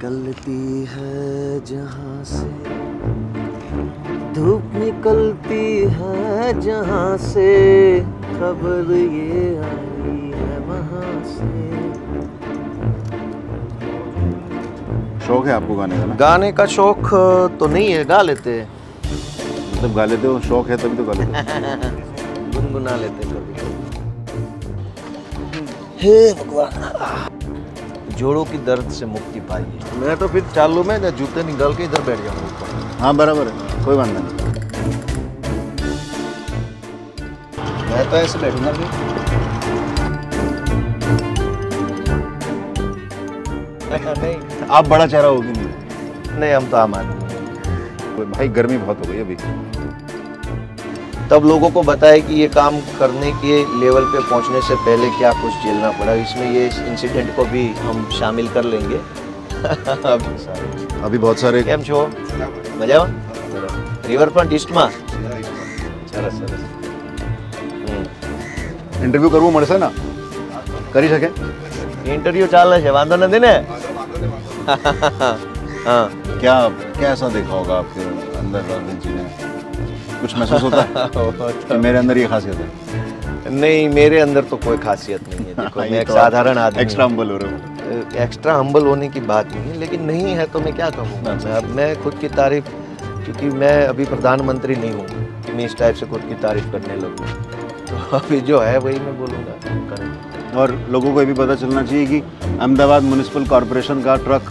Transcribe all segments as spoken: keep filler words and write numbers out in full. निकलती है जहाँ से, धूप निकलती है जहाँ से, खबर ये आई है वहाँ से। शौक है आपको गाने का ना? गाने का शौक तो नहीं है, गा लेते हैं। मतलब गा लेते हो? शौक है तभी तो गा लेते गुनगुना लेते कभी। हे भगवान, जोड़ों की दर्द से मुक्ति पाइए। मैं तो फिर चालू में जूते निकाल के इधर बैठ जाऊंगा। हाँ बराबर है, कोई बात नहीं, मैं तो ऐसे बैठूंगा नहीं। आप बड़ा चेहरा होगी नहीं? नहीं, हम तो आम आदमी। भाई गर्मी बहुत हो गई अभी। तब लोगों को बताएं कि ये काम करने के लेवल पे पहुंचने से पहले क्या कुछ झेलना पड़ा। इसमें ये इस इंसिडेंट को भी हम शामिल कर लेंगे। अभी बहुत सारे कैम छो मजा रिवरफ्रंट ईस्ट में इंटरव्यू करवो मळशे ना? करी सके? इंटरव्यू चाले छे, वांधो नथी ने? हां, क्या क्या ऐसा देखा होगा आपके अंदर अरविंद जी ने? कुछ महसूस होता है कि मेरे अंदर ये खासियत है? नहीं, मेरे अंदर तो कोई खासियत नहीं है। देखो, मैं एक साधारण आदमी, एक्स्ट्रा हम्बल हो रहा हूँ। एक्स्ट्रा हम्बल होने की बात नहीं है, लेकिन नहीं है तो मैं क्या कहूँगा। मैं, मैं खुद की तारीफ, क्योंकि मैं अभी प्रधानमंत्री नहीं हूँ कि मैं इस टाइप से खुद की तारीफ करने लगूँ। तो अभी जो है वही मैं बोलूँगा। और लोगों को ये भी पता चलना चाहिए कि अहमदाबाद म्युनिसिपल कॉरपोरेशन का ट्रक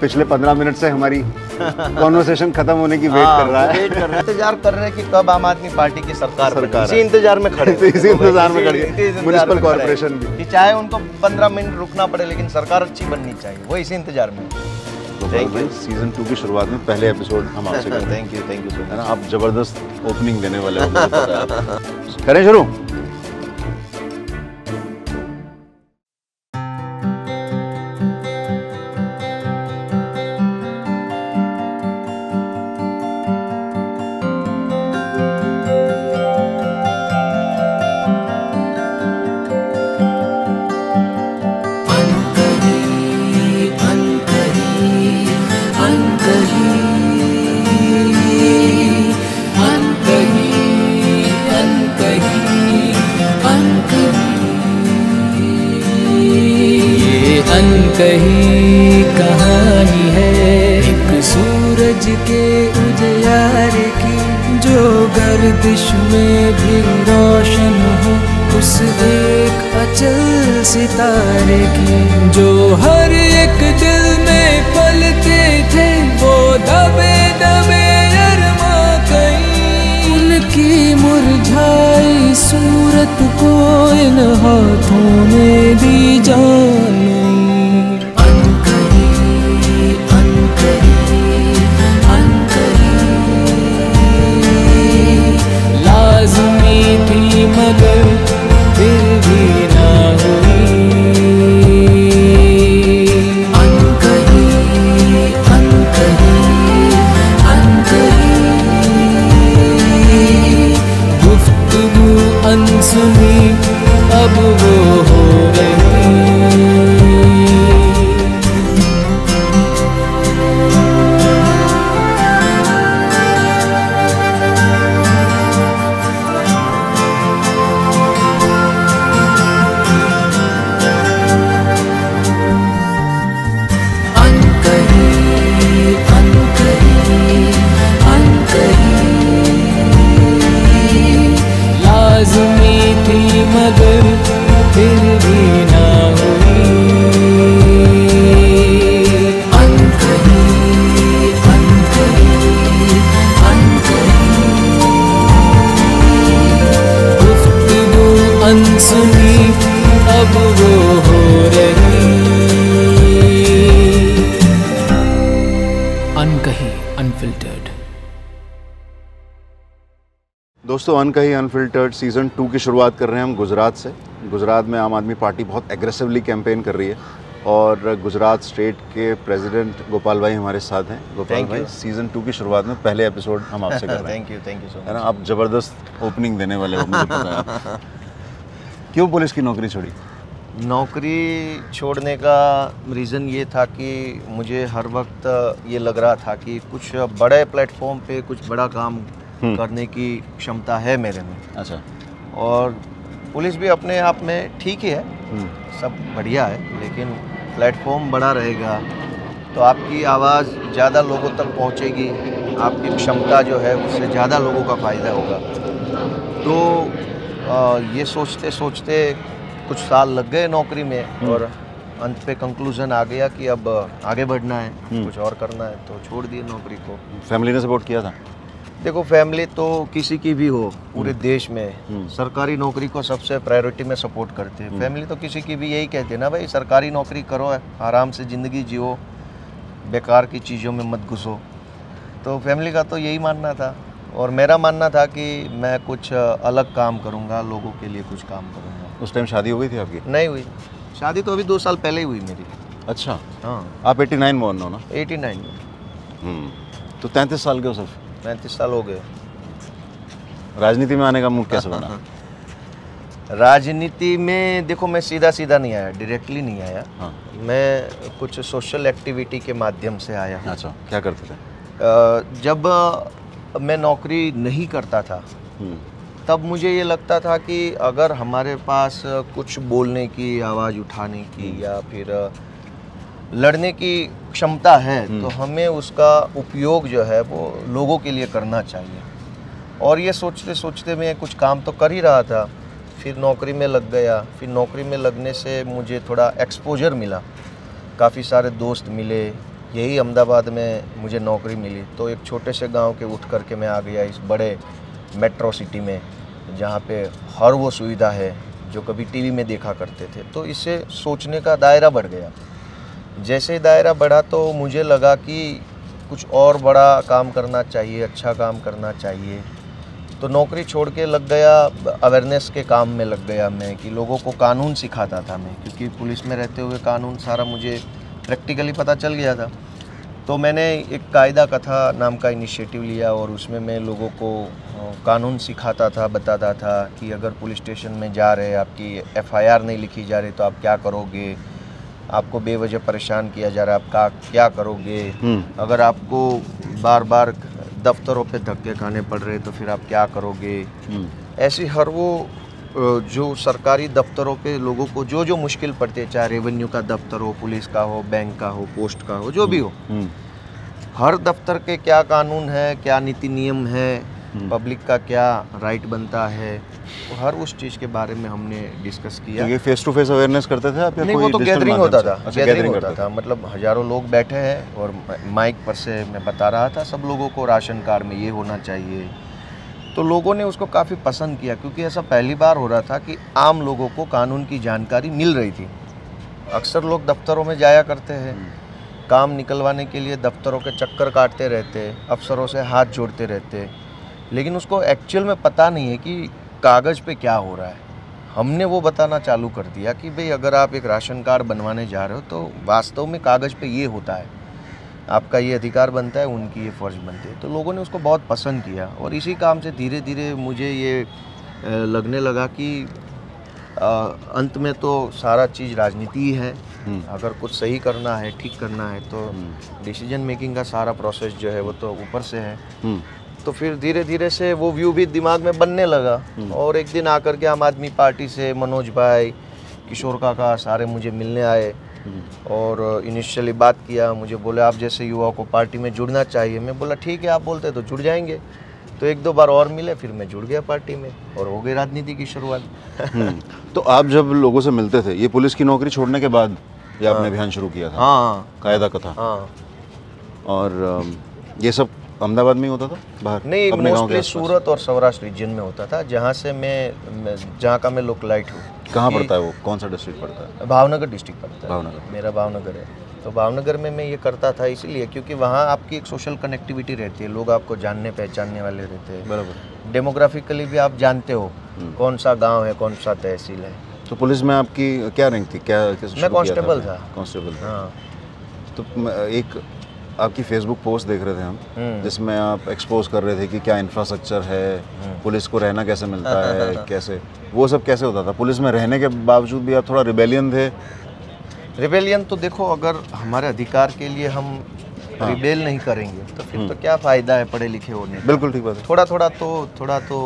पिछले पंद्रह मिनट से हमारी कॉन्वर्सेशन खत्म होने की वेट कर रहा है, इंतजार कर रहे हैं कि कब आम आदमी पार्टी की सरकार सरकार इसी इंतजार में खड़े इसी इंतजार में खड़े म्युनिसिपल कॉर्पोरेशन भी कि चाहे उनको पंद्रह मिनट रुकना पड़े लेकिन सरकार अच्छी बननी चाहिए, वो इसी इंतजार में। Thank you. सीजन टू की शुरुआत में पहले एपिसोड हम आपसे करते हैं। Thank you, thank you so much. आप जबरदस्त ओपनिंग देने वाले हो। करें शुरू। अनकहीं कहानी है एक सूरज के उजियारे की, जो गर्दिश में भी रोशन हो, उस एक अचल सितारे की, जो हर एक दिल में पलते थे, वो दबे दबे अरमा कहीं, उनकी मुरझाई सूरत को इन हाथों में दी जान। लाज़मी थी मगर फिर भी ना हुई, अनकहीं अनकहीं अनकहीं, गुफ्तगू अनसुनी अब वो हो रही। मगर फिर भी ना हुई, अनकहीं अनकहीं अनकहीं, गुफ्तगू अनसुनी अब वो हो रही। अनकहीं अनफिल्टर्ड। दोस्तों, अनकहीं अनफिल्टर्ड सीज़न टू की शुरुआत कर रहे हैं हम गुजरात से। गुजरात में आम आदमी पार्टी बहुत एग्रेसिवली कैंपेन कर रही है और गुजरात स्टेट के प्रेसिडेंट गोपाल भाई हमारे साथ हैं। गोपाल भाई, सीज़न टू की शुरुआत में पहले एपिसोड हम आपसे कर रहे हैं। Thank you, thank you so much. है ना, आप ज़बरदस्त ओपनिंग देने वाले हो। क्यों पुलिस की नौकरी छोड़ी? नौकरी छोड़ने का रीज़न ये था कि मुझे हर वक्त ये लग रहा था कि कुछ बड़े प्लेटफॉर्म पे कुछ बड़ा काम करने की क्षमता है मेरे में। अच्छा। और पुलिस भी अपने आप में ठीक ही है, सब बढ़िया है, लेकिन प्लेटफॉर्म बड़ा रहेगा तो आपकी आवाज़ ज़्यादा लोगों तक पहुँचेगी, आपकी क्षमता जो है उससे ज़्यादा लोगों का फ़ायदा होगा। तो आ, ये सोचते सोचते कुछ साल लग गए नौकरी में और अंत पे कंक्लूजन आ गया कि अब आगे बढ़ना है, कुछ और करना है, तो छोड़ दिए नौकरी को। फैमिली ने सपोर्ट किया था? देखो, फैमिली तो किसी की भी हो पूरे देश में सरकारी नौकरी को सबसे प्रायोरिटी में सपोर्ट करते हैं। फैमिली तो किसी की भी यही कहती है ना, भाई सरकारी नौकरी करो, आराम से ज़िंदगी जियो, बेकार की चीज़ों में मत घुसो। तो फैमिली का तो यही मानना था और मेरा मानना था कि मैं कुछ अलग काम करूंगा, लोगों के लिए कुछ काम करूंगा। उस टाइम शादी हो गई थी आपकी? नहीं हुई शादी, तो अभी दो साल पहले ही हुई मेरी। अच्छा। हाँ। आप एटी नाइन में हो ना? एटी नाइन में। तो तैंतीस साल के हो? सिर्फ पैंतीस साल हो गए। राजनीति में आने का मुख कैसे बना? राजनीति में देखो, मैं सीधा सीधा नहीं आया, डायरेक्टली नहीं आया। हाँ। मैं कुछ सोशल एक्टिविटी के माध्यम से आया। अच्छा, क्या करते थे? जब मैं नौकरी नहीं करता था तब मुझे ये लगता था कि अगर हमारे पास कुछ बोलने की, आवाज़ उठाने की या फिर लड़ने की क्षमता है तो हमें उसका उपयोग जो है वो लोगों के लिए करना चाहिए। और ये सोचते सोचते मैं कुछ काम तो कर ही रहा था, फिर नौकरी में लग गया। फिर नौकरी में लगने से मुझे थोड़ा एक्सपोजर मिला, काफ़ी सारे दोस्त मिले। यही अहमदाबाद में मुझे नौकरी मिली। तो एक छोटे से गांव के उठ करके मैं आ गया इस बड़े मेट्रो सिटी में, जहां पे हर वो सुविधा है जो कभी टीवी में देखा करते थे। तो इससे सोचने का दायरा बढ़ गया। जैसे ही दायरा बढ़ा तो मुझे लगा कि कुछ और बड़ा काम करना चाहिए, अच्छा काम करना चाहिए। तो नौकरी छोड़ के लग गया, अवेयरनेस के काम में लग गया मैं, कि लोगों को कानून सिखाता था मैं, क्योंकि पुलिस में रहते हुए कानून सारा मुझे प्रैक्टिकली पता चल गया था। तो मैंने एक कायदा कथा नाम का इनिशिएटिव लिया और उसमें मैं लोगों को कानून सिखाता था, बताता था कि अगर पुलिस स्टेशन में जा रहे, आपकी एफ आई आर नहीं लिखी जा रही तो आप क्या करोगे, आपको बेवजह परेशान किया जा रहा है, आप क्या करोगे, अगर आपको बार बार दफ्तरों पे धक्के खाने पड़ रहे तो फिर आप क्या करोगे। ऐसी हर वो जो सरकारी दफ्तरों पे लोगों को जो जो मुश्किल पड़ती है, चाहे रेवेन्यू का दफ्तर हो, पुलिस का हो, बैंक का हो, पोस्ट का हो, जो भी हो, हर दफ्तर के क्या कानून है, क्या नीति नियम है, पब्लिक का क्या राइट बनता है, तो हर उस चीज़ के बारे में हमने डिस्कस किया। तो ये फेस टू फेस अवेयरनेस करते थे आप या नहीं? कोई वो तो गैदरिंग होता था। अच्छा, गैदरिंग होता था, मतलब हज़ारों लोग बैठे हैं और माइक पर से मैं बता रहा था सब लोगों को राशन कार्ड में ये होना चाहिए। तो लोगों ने उसको काफ़ी पसंद किया, क्योंकि ऐसा पहली बार हो रहा था कि आम लोगों को कानून की जानकारी मिल रही थी। अक्सर लोग दफ्तरों में जाया करते हैं, काम निकलवाने के लिए दफ्तरों के चक्कर काटते रहते, अफसरों से हाथ जोड़ते रहते, लेकिन उसको एक्चुअल में पता नहीं है कि कागज़ पे क्या हो रहा है। हमने वो बताना चालू कर दिया कि भाई अगर आप एक राशन कार्ड बनवाने जा रहे हो तो वास्तव में कागज़ पे ये होता है, आपका ये अधिकार बनता है, उनकी ये फ़र्ज बनती है। तो लोगों ने उसको बहुत पसंद किया और इसी काम से धीरे धीरे मुझे ये लगने लगा कि अंत में तो सारा चीज़ राजनीति ही है। अगर कुछ सही करना है, ठीक करना है, तो डिसीजन मेकिंग का सारा प्रोसेस जो है वो तो ऊपर से है। तो फिर धीरे धीरे से वो व्यू भी दिमाग में बनने लगा और एक दिन आकर के आम आदमी पार्टी से मनोज भाई, किशोर काका सारे मुझे मिलने आए और इनिशियली बात किया। मुझे बोले आप जैसे युवाओं को पार्टी में जुड़ना चाहिए। मैं बोला ठीक है, आप बोलते तो जुड़ जाएंगे। तो एक दो बार और मिले, फिर मैं जुड़ गया पार्टी में और हो गई राजनीति की शुरुआत। तो आप जब लोगों से मिलते थे, ये पुलिस की नौकरी छोड़ने के बाद ये आपने अभियान शुरू किया था? हाँ, कायदा कथा। हाँ। और ये सब अहमदाबाद में होता था? बाहर नहीं, मोस्टली सूरत और सौराष्ट्र रीजन में होता था, जहाँ से मैं जहाँ का मैं लोकलाइट हूँ। कहाँ पड़ता है वो, कौन सा डिस्ट्रिक्ट पड़ता है? भावनगर डिस्ट्रिक्ट पड़ता है। भावनगर, मेरा भावनगर है। तो भावनगर में मैं ये करता था इसीलिए क्योंकि वहाँ आपकी एक सोशल कनेक्टिविटी रहती है, लोग आपको जानने पहचानने वाले रहते हैं। बराबर। डेमोग्राफिकली भी आप जानते हो कौन सा गांव है, कौन सा तहसील है। तो पुलिस में आपकी क्या रैंक थी? क्या मैं कांस्टेबल था। कांस्टेबल। हाँ। तो एक आपकी फेसबुक पोस्ट देख रहे थे हम, जिसमें आप एक्सपोज कर रहे थे कि क्या इंफ्रास्ट्रक्चर है, पुलिस को रहना कैसे मिलता है, कैसे वो सब कैसे होता था। पुलिस में रहने के बावजूद भी आप थोड़ा रिबेलियन थे। रिबेलियन तो देखो, अगर हमारे अधिकार के लिए हम हाँ। रिबेल नहीं करेंगे तो फिर तो क्या फ़ायदा है पढ़े लिखे होने का। बिल्कुल ठीक बात है। थोड़ा थोड़ा तो थोड़ा तो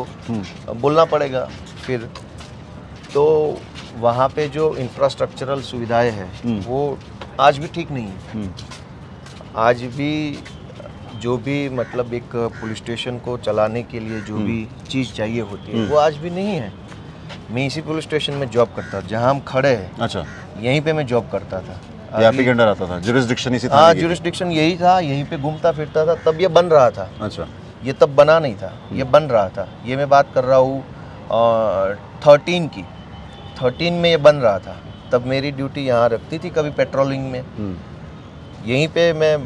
बोलना पड़ेगा। फिर तो वहाँ पे जो इंफ्रास्ट्रक्चरल सुविधाएं हैं वो आज भी ठीक नहीं है। आज भी जो भी मतलब एक पुलिस स्टेशन को चलाने के लिए जो भी चीज़ चाहिए होती है वो आज भी नहीं है। मैं इसी पुलिस स्टेशन में जॉब करता था, जहाँ हम खड़े हैं। अच्छा। यहीं पे मैं जॉब करता था, के अंडर आता था, जुरिस्डिक्शन इसी था। हाँ, जुरिस्डिक्शन यही था, यहीं पे घूमता फिरता था। तब ये बन रहा था। अच्छा। ये तब बना नहीं था, ये बन रहा था। ये मैं बात कर रहा हूँ थर्टीन की, थर्टीन में ये बन रहा था। तब मेरी ड्यूटी यहाँ रखती थी, कभी पेट्रोलिंग में। यहीं पे मैं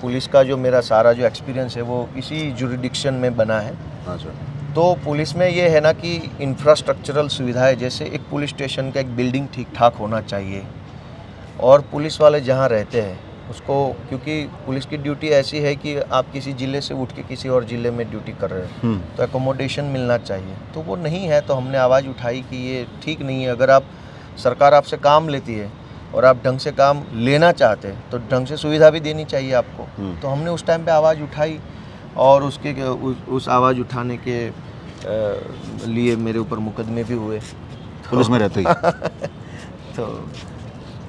पुलिस का जो मेरा सारा जो एक्सपीरियंस है वो इसी जुरिस्डिक्शन में बना है। अच्छा। तो पुलिस में ये है ना कि इंफ्रास्ट्रक्चरल सुविधाएं, जैसे एक पुलिस स्टेशन का एक बिल्डिंग ठीक ठाक होना चाहिए और पुलिस वाले जहाँ रहते हैं उसको, क्योंकि पुलिस की ड्यूटी ऐसी है कि आप किसी ज़िले से उठ के किसी और ज़िले में ड्यूटी कर रहे हो तो एकोमोडेशन मिलना चाहिए, तो वो नहीं है। तो हमने आवाज़ उठाई कि ये ठीक नहीं है। अगर आप, सरकार आपसे काम लेती है और आप ढंग से काम लेना चाहते हैं तो ढंग से सुविधा भी देनी चाहिए आपको। तो हमने उस टाइम पर आवाज़ उठाई और उसके उस, उस आवाज़ उठाने के लिए मेरे ऊपर मुकदमे भी हुए पुलिस में रहते ही। तो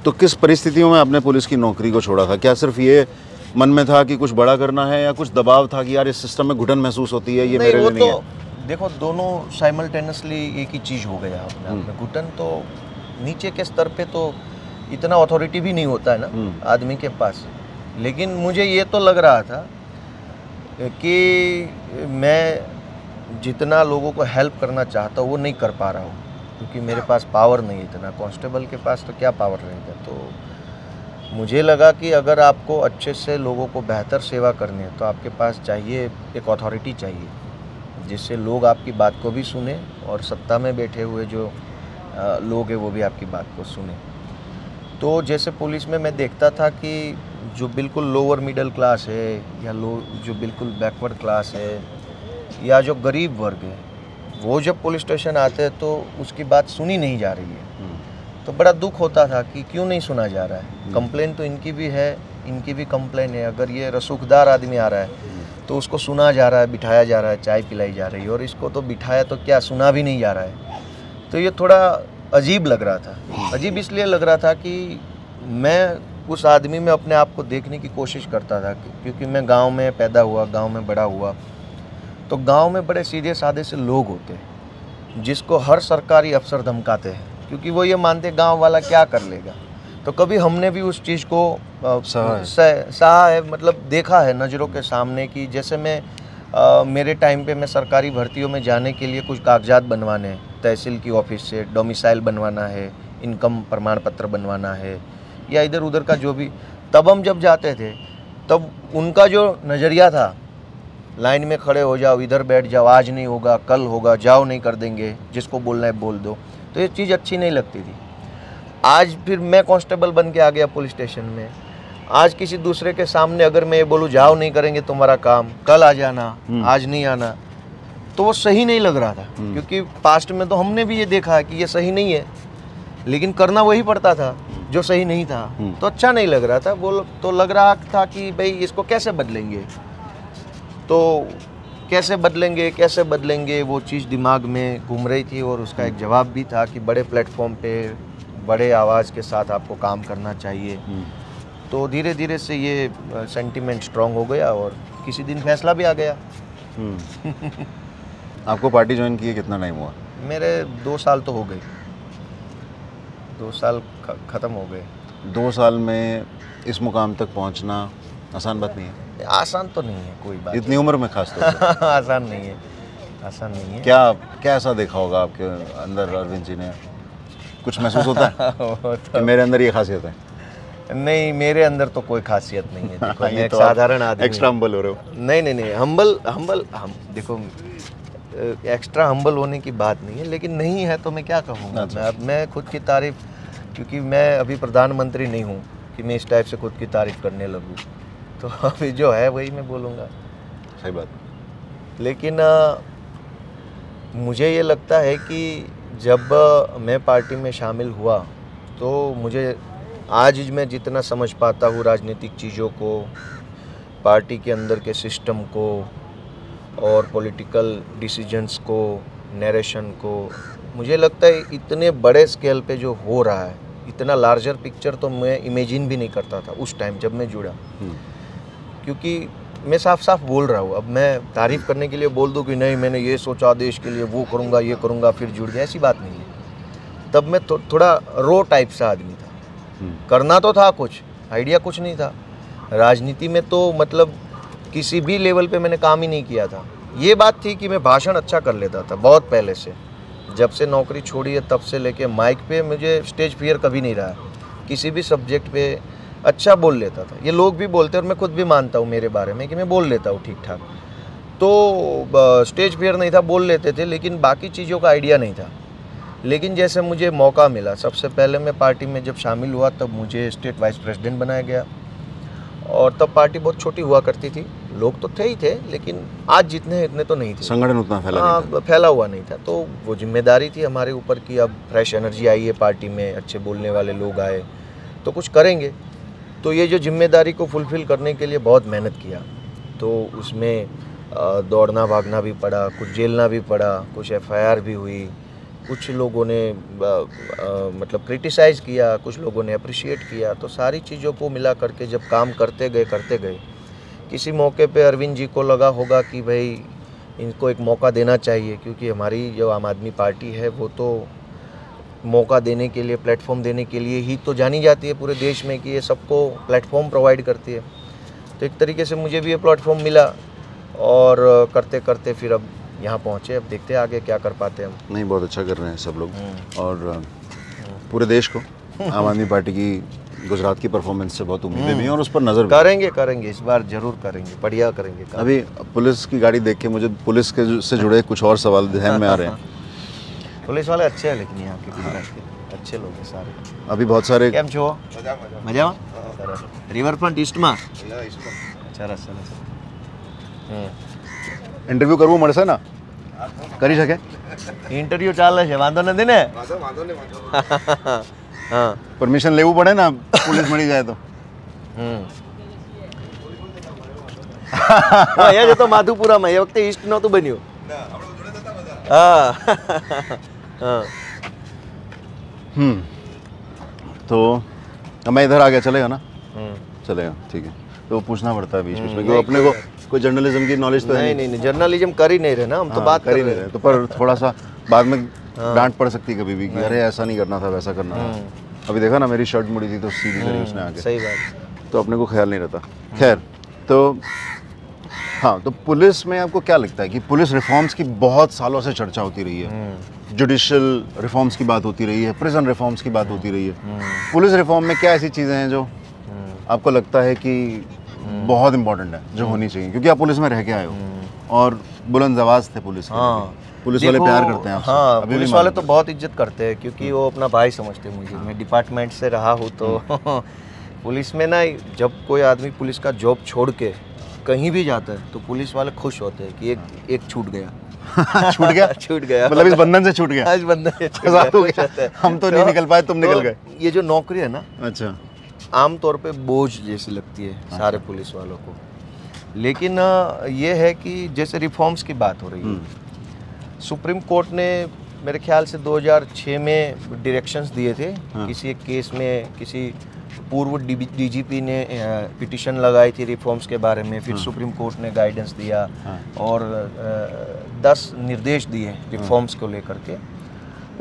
तो किस परिस्थितियों में आपने पुलिस की नौकरी को छोड़ा था? क्या सिर्फ ये मन में था कि कुछ बड़ा करना है, या कुछ दबाव था कि यार इस सिस्टम में घुटन महसूस होती है, ये मेरे लिए नहीं है? देखो, दोनों साइमल्टेनियसली एक ही चीज़ हो गया आपने। घुटन तो नीचे के स्तर पर तो इतना अथॉरिटी भी नहीं होता है ना आदमी के पास, लेकिन मुझे ये तो लग रहा था कि मैं जितना लोगों को हेल्प करना चाहता हूँ वो नहीं कर पा रहा हूँ, क्योंकि मेरे पास पावर नहीं है इतना। कांस्टेबल के पास तो क्या पावर रहेगा। तो मुझे लगा कि अगर आपको अच्छे से लोगों को बेहतर सेवा करनी है तो आपके पास चाहिए एक अथॉरिटी चाहिए, जिससे लोग आपकी बात को भी सुने और सत्ता में बैठे हुए जो लोग हैं वो भी आपकी बात को सुने। तो जैसे पुलिस में मैं देखता था कि जो बिल्कुल लोअर मिडिल क्लास है या लो जो बिल्कुल बैकवर्ड क्लास है या जो गरीब वर्ग है वो जब पुलिस स्टेशन आते हैं तो उसकी बात सुनी नहीं जा रही है। तो बड़ा दुख होता था कि क्यों नहीं सुना जा रहा है। कंप्लेन तो इनकी भी है, इनकी भी कंप्लेन है। अगर ये रसूखदार आदमी आ रहा है तो उसको सुना जा रहा है, बिठाया जा रहा है, चाय पिलाई जा रही है, और इसको तो बिठाया तो क्या सुना भी नहीं जा रहा है। तो ये थोड़ा अजीब लग रहा था। अजीब इसलिए लग रहा था कि मैं उस आदमी में अपने आप को देखने की कोशिश करता था, क्योंकि मैं गाँव में पैदा हुआ, गाँव में बड़ा हुआ। तो गांव में बड़े सीधे साधे से लोग होते हैं, जिसको हर सरकारी अफसर धमकाते हैं, क्योंकि वो ये मानते हैं गांव वाला क्या कर लेगा। तो कभी हमने भी उस चीज़ को सहा है, मतलब देखा है नज़रों के सामने। कि जैसे मैं आ, मेरे टाइम पे मैं सरकारी भर्तियों में जाने के लिए कुछ कागजात बनवाने हैं, तहसील की ऑफिस से डोमिसाइल बनवाना है, इनकम प्रमाण पत्र बनवाना है, या इधर उधर का जो भी। तब हम जब जाते थे तब उनका जो नज़रिया था, लाइन में खड़े हो जाओ, इधर बैठ जाओ, आज नहीं होगा कल होगा, जाओ नहीं कर देंगे, जिसको बोलना है बोल दो। तो ये चीज़ अच्छी नहीं लगती थी। आज फिर मैं कांस्टेबल बन के आ गया पुलिस स्टेशन में। आज किसी दूसरे के सामने अगर मैं ये बोलूँ जाओ नहीं करेंगे तुम्हारा काम, कल आ जाना, आज नहीं आना, तो वो सही नहीं लग रहा था, क्योंकि पास्ट में तो हमने भी ये देखा है कि ये सही नहीं है, लेकिन करना वही पड़ता था जो सही नहीं था। तो अच्छा नहीं लग रहा था। वो तो लग रहा था कि भाई इसको कैसे बदलेंगे, तो कैसे बदलेंगे कैसे बदलेंगे वो चीज़ दिमाग में घूम रही थी। और उसका एक जवाब भी था कि बड़े प्लेटफॉर्म पे बड़े आवाज़ के साथ आपको काम करना चाहिए। तो धीरे धीरे से ये सेंटिमेंट स्ट्रांग हो गया और किसी दिन फैसला भी आ गया। आपको पार्टी ज्वाइन किए कितना टाइम हुआ? मेरे दो साल तो हो गए, दो साल ख़त्म हो गए। दो साल में इस मुकाम तक पहुँचना आसान बात नहीं है। आसान तो नहीं है, कोई बात इतनी उम्र में खास तौर पर आसान नहीं है, आसान नहीं है। क्या क्या ऐसा देखा होगा आपके अंदर अरविंद जी ने? कुछ महसूस होता है तो कि मेरे अंदर ये खासियत है? नहीं, मेरे अंदर तो कोई खासियत नहीं है। देखो, मैं एक तो साधारण आदमी। एक्स्ट्रा हम्बल हो रहे हो? नहीं नहीं नहीं, हम्बल हम्बल हम देखो, एक्स्ट्रा हम्बल होने की बात नहीं है, लेकिन नहीं है तो मैं क्या कहूँगा। मैं खुद की तारीफ, क्योंकि मैं अभी प्रधानमंत्री नहीं हूँ कि मैं इस टाइप से खुद की तारीफ करने लगूँ। तो अभी जो है वही मैं बोलूँगा। सही बात। लेकिन आ, मुझे ये लगता है कि जब आ, मैं पार्टी में शामिल हुआ तो मुझे आज मैं जितना समझ पाता हूँ राजनीतिक चीज़ों को, पार्टी के अंदर के सिस्टम को और पॉलिटिकल डिसीजंस को, नरेशन को, मुझे लगता है इतने बड़े स्केल पे जो हो रहा है, इतना लार्जर पिक्चर तो मैं इमेजिन भी नहीं करता था उस टाइम जब मैं जुड़ा। क्योंकि मैं साफ साफ बोल रहा हूँ, अब मैं तारीफ़ करने के लिए बोल दूँ कि नहीं मैंने ये सोचा देश के लिए वो करूँगा ये करूँगा फिर जुड़ गया, ऐसी बात नहीं है। तब मैं थो, थोड़ा रो टाइप सा आदमी था, करना तो था कुछ, आइडिया कुछ नहीं था। राजनीति में तो मतलब किसी भी लेवल पे मैंने काम ही नहीं किया था। ये बात थी कि मैं भाषण अच्छा कर लेता था बहुत पहले से, जब से नौकरी छोड़ी है तब से लेके माइक पे मुझे स्टेज फियर कभी नहीं रहा, किसी भी सब्जेक्ट पे अच्छा बोल लेता था। ये लोग भी बोलते हैं और मैं खुद भी मानता हूँ मेरे बारे में कि मैं बोल लेता हूँ ठीक ठाक। तो स्टेज फियर नहीं था, बोल लेते थे, लेकिन बाकी चीज़ों का आइडिया नहीं था। लेकिन जैसे मुझे मौका मिला, सबसे पहले मैं पार्टी में जब शामिल हुआ तब मुझे स्टेट वाइस प्रेसिडेंट बनाया गया, और तब पार्टी बहुत छोटी हुआ करती थी, लोग तो थे ही थे लेकिन आज जितने इतने तो नहीं थे, संगठन उतना फैला आ, नहीं था। फैला हुआ नहीं था। तो वो जिम्मेदारी थी हमारे ऊपर कि अब फ्रेश एनर्जी आई है पार्टी में, अच्छे बोलने वाले लोग आए तो कुछ करेंगे। तो ये जो जिम्मेदारी को फुलफ़िल करने के लिए बहुत मेहनत किया, तो उसमें दौड़ना भागना भी पड़ा, कुछ जेलना भी पड़ा, कुछ एफ आई आर भी हुई, कुछ लोगों ने आ, आ, मतलब क्रिटिसाइज़ किया, कुछ लोगों ने अप्रिशिएट किया। तो सारी चीज़ों को मिला करके जब काम करते गए करते गए किसी मौके पे अरविंद जी को लगा होगा कि भाई इनको एक मौका देना चाहिए, क्योंकि हमारी जो आम आदमी पार्टी है वो तो मौका देने के लिए, प्लेटफॉर्म देने के लिए ही तो जानी जाती है पूरे देश में कि ये सबको प्लेटफॉर्म प्रोवाइड करती है। तो एक तरीके से मुझे भी ये प्लेटफॉर्म मिला और करते करते फिर अब यहाँ पहुँचे। अब देखते हैं आगे क्या कर पाते हैं हम। नहीं, बहुत अच्छा कर रहे हैं सब लोग, और पूरे देश को आम आदमी पार्टी की गुजरात की परफॉर्मेंस से बहुत उम्मीदें भी हैं और उस पर नज़र करेंगे करेंगे इस बार ज़रूर करेंगे, बढ़िया करेंगे, करेंगे। अभी पुलिस की गाड़ी देख के मुझे पुलिस के से जुड़े कुछ और सवाल ध्यान में आ रहे हैं। पुलिस वाले अच्छे हैं लेकिन यहाँ के अच्छे लोग हैं सारे। अभी बहुत सारे मजा रिवर फ्रंट ईस्ट में इंटरव्यू करवू मळशे ना करी सके इंटरव्यू चाले छे वांधो नथी ने वांधो वांधो ने वांधो हां परमिशन लेवू पड़े ना पुलिस मळी जाए तो हम्म हां ये जो माधुपुरा में ये वक्त ईस्ट नो तो बन्यो ना आपड़ो जोड़े जता बजा हां हां हम्म तो हमें इधर आ गया चलेगा ना हम्म चलेगा ठीक है। तो पूछना पड़ता है बीच बीच में क्योंकि अपने को कोई जर्नलिज्म की नॉलेज तो नहीं, है नहीं नहीं जर्नलिज्म कर ही नहीं रहे ना हम, तो बात कर ही नहीं रहे तो पर थोड़ा सा बाद में डांट पड़ सकती कभी भी कि अरे ऐसा नहीं करना था वैसा करना था। अभी देखा ना मेरी शर्ट मुड़ी थी तो सीधी करी उसने आके, सही बात, तो अपने को ख्याल नहीं रहता। खैर तो हाँ, तो पुलिस में आपको क्या लगता है कि पुलिस रिफॉर्म्स की बहुत सालों से चर्चा होती रही है, जुडिशल रिफॉर्म्स की बात होती रही है, प्रिजन रिफॉर्म्स की बात होती रही है, पुलिस रिफॉर्म में क्या ऐसी चीज़ें हैं जो आपको लगता है कि बहुत इम्पोर्टेंट है जो होनी चाहिए, क्योंकि आप पुलिस में रह के आए हो और बुलंद आवाज थे पुलिस के। हाँ, पुलिस वाले प्यार करते हैं आपसे। हाँ, अभी पुलिस वाले तो बहुत इज्जत करते हैं क्योंकि वो अपना भाई समझते हैं मुझे। मैं डिपार्टमेंट से रहा हूँ तो पुलिस में ना, जब कोई आदमी पुलिस का जॉब छोड़ के कहीं भी जाता है तो पुलिस वाले खुश होते हैं कि एक एक छूट गया छूट गया छूट गया मतलब इस बंधन से छूट गया, इस बंधन से छूट गया, हम तो नहीं निकल पाए, तुम निकल गए। ये जो नौकरी है ना, अच्छा, आमतौर पे बोझ जैसी लगती है सारे पुलिस वालों को, लेकिन ये है कि जैसे रिफॉर्म्स की बात हो रही है, सुप्रीम कोर्ट ने मेरे ख्याल से दो हज़ार छह में डायरेक्शंस दिए थे। हाँ। किसी एक केस में किसी पूर्व डीजीपी ने पिटिशन लगाई थी रिफॉर्म्स के बारे में, फिर हाँ। सुप्रीम कोर्ट ने गाइडेंस दिया हाँ। और दस निर्देश दिए रिफॉर्म्स को लेकर के।